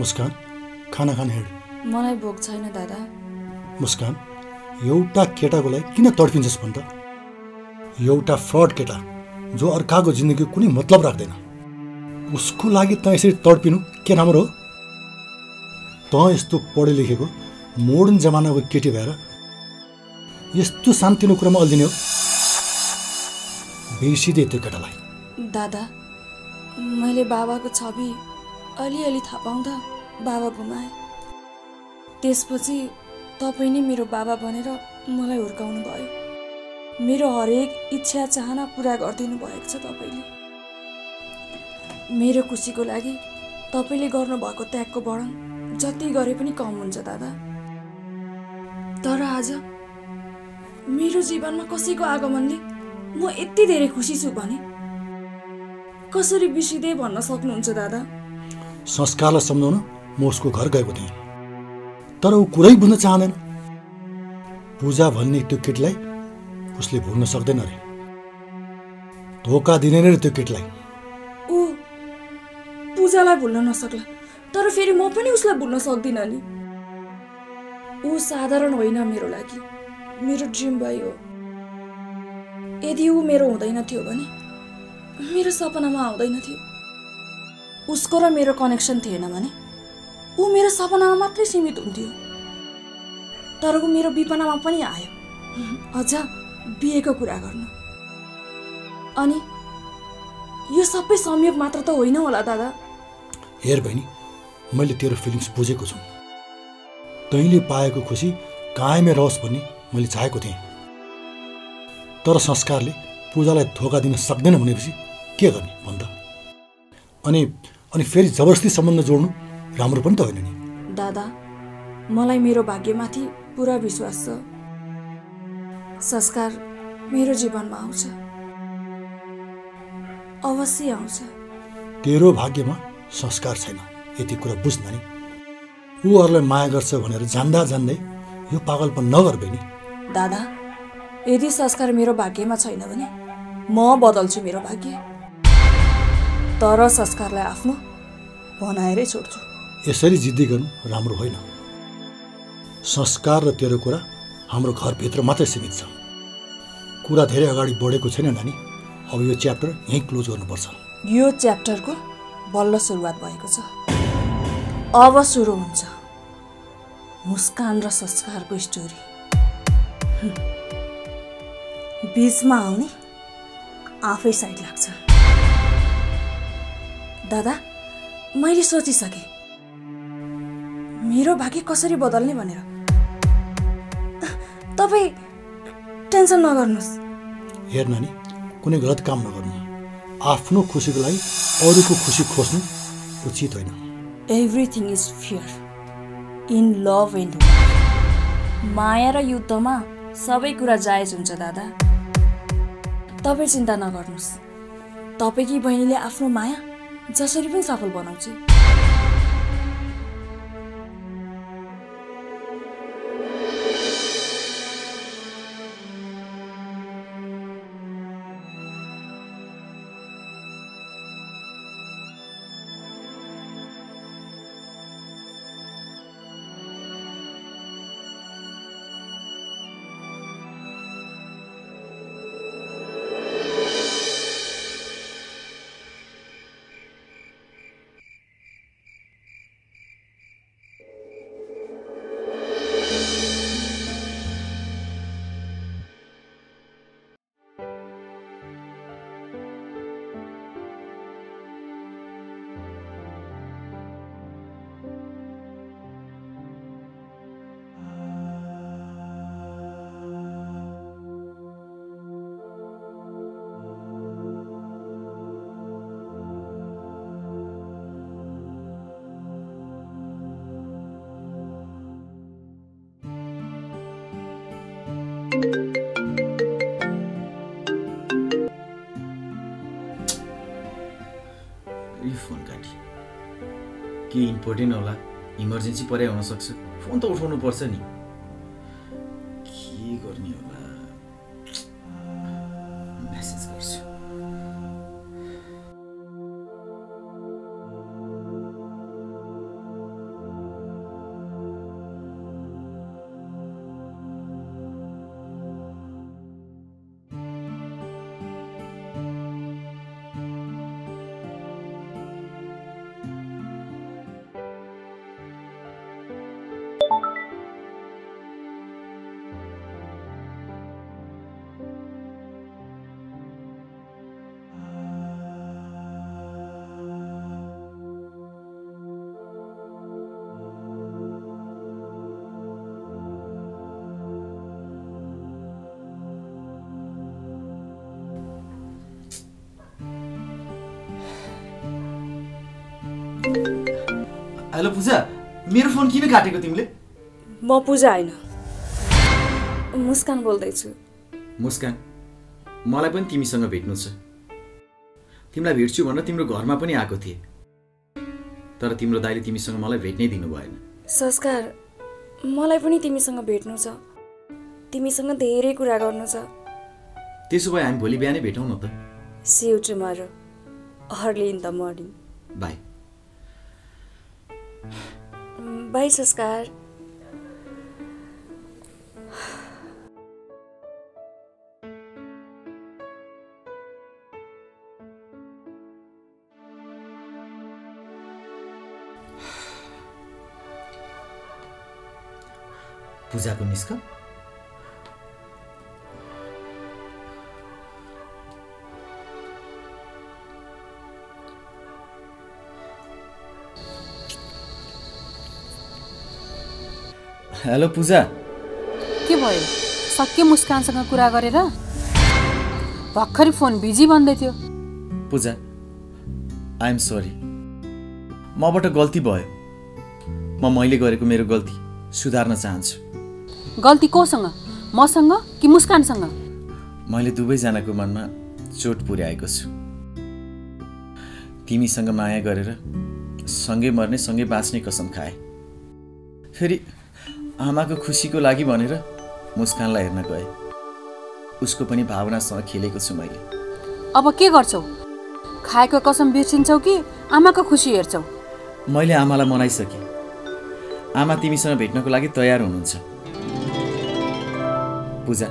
मुस्कान खाना खान हेड मलाई भोक छैन दादा। मुस्कान एउटा केटाको लागि किन तडफिन्छस् भन त। एउटा फ्रड केटा जो अर्काको जिन्दगी कुनै मतलब राख्दैन उसको लागि त यसरी तडपिनु के राम्रो हो। त यस्तो पढे लेखेको मोडर्न जमानाको केटी भएर यस्तो शान्तिको कुरामा अल्झिने हो। बिर्सिदै त्यो केटालाई। दादा मैले बाबाको छवि अलिअलि थाहा पाउँदा बाबा घुमाए त्यसपछि तपाईं नै मेरो बाबा भनेर मलाई हुर्काउनु भयो। मेरो हरेक इच्छा चाहना पूरा गरिदिनु भएको छ तपाईंले। मेरो खुसीको लागि तपाईंले गर्नुभएको त्यागको वर्णन जति गरे पनि कम हुन्छ दादा। तर आज मेरो जीवनमा कसैको आगमनले म यति धेरै खुसी छु भने कसरी बिर्सिदै भन्न सक्नुहुन्छ दादा। संस्कारलाई सम्झाउन म उसको घर गएको थिएँ तर ऊ कुरै बुझ्न चाहँदैन। पूजा भन्ने त्यो केटलाई उसले भुल्न सक्दैन रे। धोका दिने रे त्यो केटलाई। ऊ पूजालाई भुल्न नसक्ला तर फेरि म पनि उसलाई भुल्न सक्दिन नि। ऊ साधारण होइन मेरो लागि मेरो ड्रिम भाइ हो। यदि ऊ मेरो हुँदैन थियो भने मेरो सपनामा आउँदैन थियो। उसको र मेरो कनेक्सन थिएन भने ऊ मेरो सपनामा मात्रै सीमित हुन्थ्यो। तर ऊ मेरो विपनामा पनि आयो। अझ बिहेको कुरा गर्नु अनि यो सबै संयोग मात्र त होइन होला दादा। हेर बहिनी मैले तेरो फिलिङ्स बुझेको छु। तैँले पाएको खुसी कायमै रहोस् भन्ने मैले चाहेको थिएँ। तर संस्कारले पूजालाई धोका दिन सक्दैन भनेपछि के गर्ने भन्दा अनि अनि फेरि जबरजस्ती सम्बन्ध जोड्नु राम्रो पनि त होइन नि दादा। मलाई मेरो भाग्यमाथि पूरा विश्वास छ। संस्कार मेरो जीवनमा आउँछ अवश्य आउँछ। तेरो भाग्यमा संस्कार छैन यति कुरा बुझ्न नि। ऊहरूलाई माया गर्छ भनेर जान्दा जान्दै यो पागलपन नगर बहिनी। दादा यदि संस्कार मेरो भाग्यमा छैन भने म बदल्छु मेरो भाग्य। तर संस्कारलाई आफ्नो भनाएरै छोड्छु। यसरी जिद्दी गर्नु राम्रो होइन। संस्कार र तेरो कुरा हाम्रो घरभित्र मात्रै सीमित छ। कुरा धेरै अगाडि बढेको छैन नानी। अब यो च्याप्टर यहीँ क्लोज गर्नुपर्छ। यो च्याप्टरको बल्ल सुरुवात भएको छ। अब सुरु हुन्छ मुस्कान र संस्कारको स्टोरी। बीचमा आउने आफै साइड लाग्छ। दादा मैले सोचिसकेँ मेरो भाग्य कसरी बदल्ने भनेर। तपाईँ टेन्सन नगर्नुहोस्। हेर नानी कुनै गलत काम नगर्नु। आफ्नो खुसीको लागि अरूको खुसी खोज्नु उचित होइन। Everything is fair in love and माया र युद्धमा सबै कुरा जायज हुन्छ दादा। तपाईँ चिन्ता नगर्नुहोस्। तपाईँकी बहिनीले आफ्नो माया जसरी पनि सफल बनाउँछ। phone काटी के important होला emergency परे हुन सक्छ फोन त उठाउनु पर्छ नि के गर्ने होला message गर्छु Hello, Pooja. Mero phone kine kateko timle? Ma Pooja aina. Muskan boldai chu. Muskan. Malai pani timisanga bhetnu cha. Timlai bhetchu bhanera timro gharma pani aako thiye. Tara timro daile timisanga malai bhetnai dinu bhaena. Sanskar, malai pani timisanga bhetnu cha. Timisanga dherai कुरा गर्नु छ. त्यसो भए हामी भोलि बिहानै भेटौं न त. See you tomorrow. Early in the morning. Bye. Bye, Sanskar. Pooja ko niska? Hello, Pooja. के भयो? सक्के मुस्कानसँग कुरा गरेर भर्खरै फोन बिजी भन्दै थियो. Pooja, I am sorry. मबाट गल्ती भयो. म मैले गरेको मेरो गल्ती सुधार्न चाहन्छु. गल्ती कोसँग? मसँग कि मुस्कानसँग? मैले दुवैजनाको मनमा चोट पुर्याएको छु. तिमीसँग माया गरेर सँगै मर्ने सँगै बाँच्ने कसम खाए. फेरि आमाको खुशीको लागि भनेर मुस्कानलाई हेर्न गए उसको पनि भावनासँग खेलेको छु मैले अब के गर्छौ खाएको कसम बिर्सिन्छौ कि आमाको खुशी हेर्छौ मैले आमालाई मनाइसके आमा तिमीसँग भेट्नको लागि तयार हुनुहुन्छ पूजा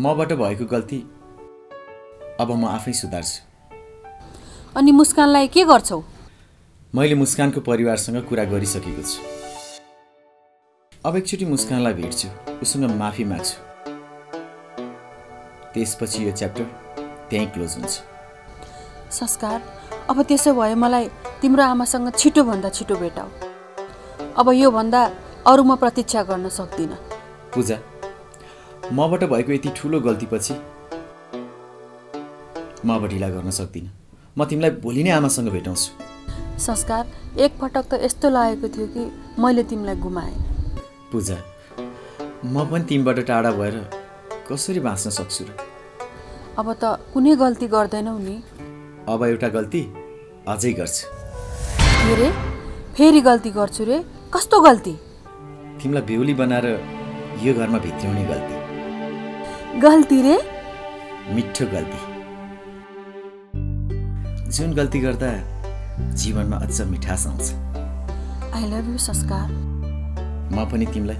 मबाट भएको गल्ती अब म आफै सुधार्छु अनि मुस्कानलाई के गर्छौ मैले मुस्कानको परिवारसँग कुरा गरिसकेको छु अब एकचोटी मुस्कानलाई भेट्छु उसँग माफी माग्छु त्यसपछि यो च्याप्टर त्यही क्लोज हुन्छ संस्कार अब त्यसो भए मलाई तिम्रो आमासँग छिटो भन्दा छिटो भेटाऊ अब यो भन्दा अरु म प्रतीक्षा गर्न सक्दिन पूजा मबाट भएको यति ठूलो गल्तीपछि म अब ढिला गर्न सक्दिन म तिमीलाई भोलि नै आमासँग भेटाउँछु संस्कार एक पटक त यस्तो लागेको थियो कि मैले तिमीलाई गुमाएँ पूजा म पनि तिमीबाट टाढा भएर कसरी बाँच्न सक्छु र अब त कुनै गल्ती गर्दैनौ नि अब एउटा गल्ती अझै गर्छु फेरि फेरि गल्ती गर्छु रे कस्तो गल्ती तिमीलाई बेहुली बनाएर यो घरमा भित्र्याउने गल्ती गल्ती रे मिठो गल्ती जुन गल्ती गर्दा जीवनमा अझ मिठास आउँछ आई लभ यु संस्कार म पनि तिमीलाई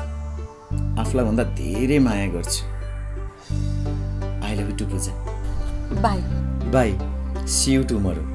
आफुलाई भन्दा धेरै माया गर्छु I love you too Pooja bye bye see you tomorrow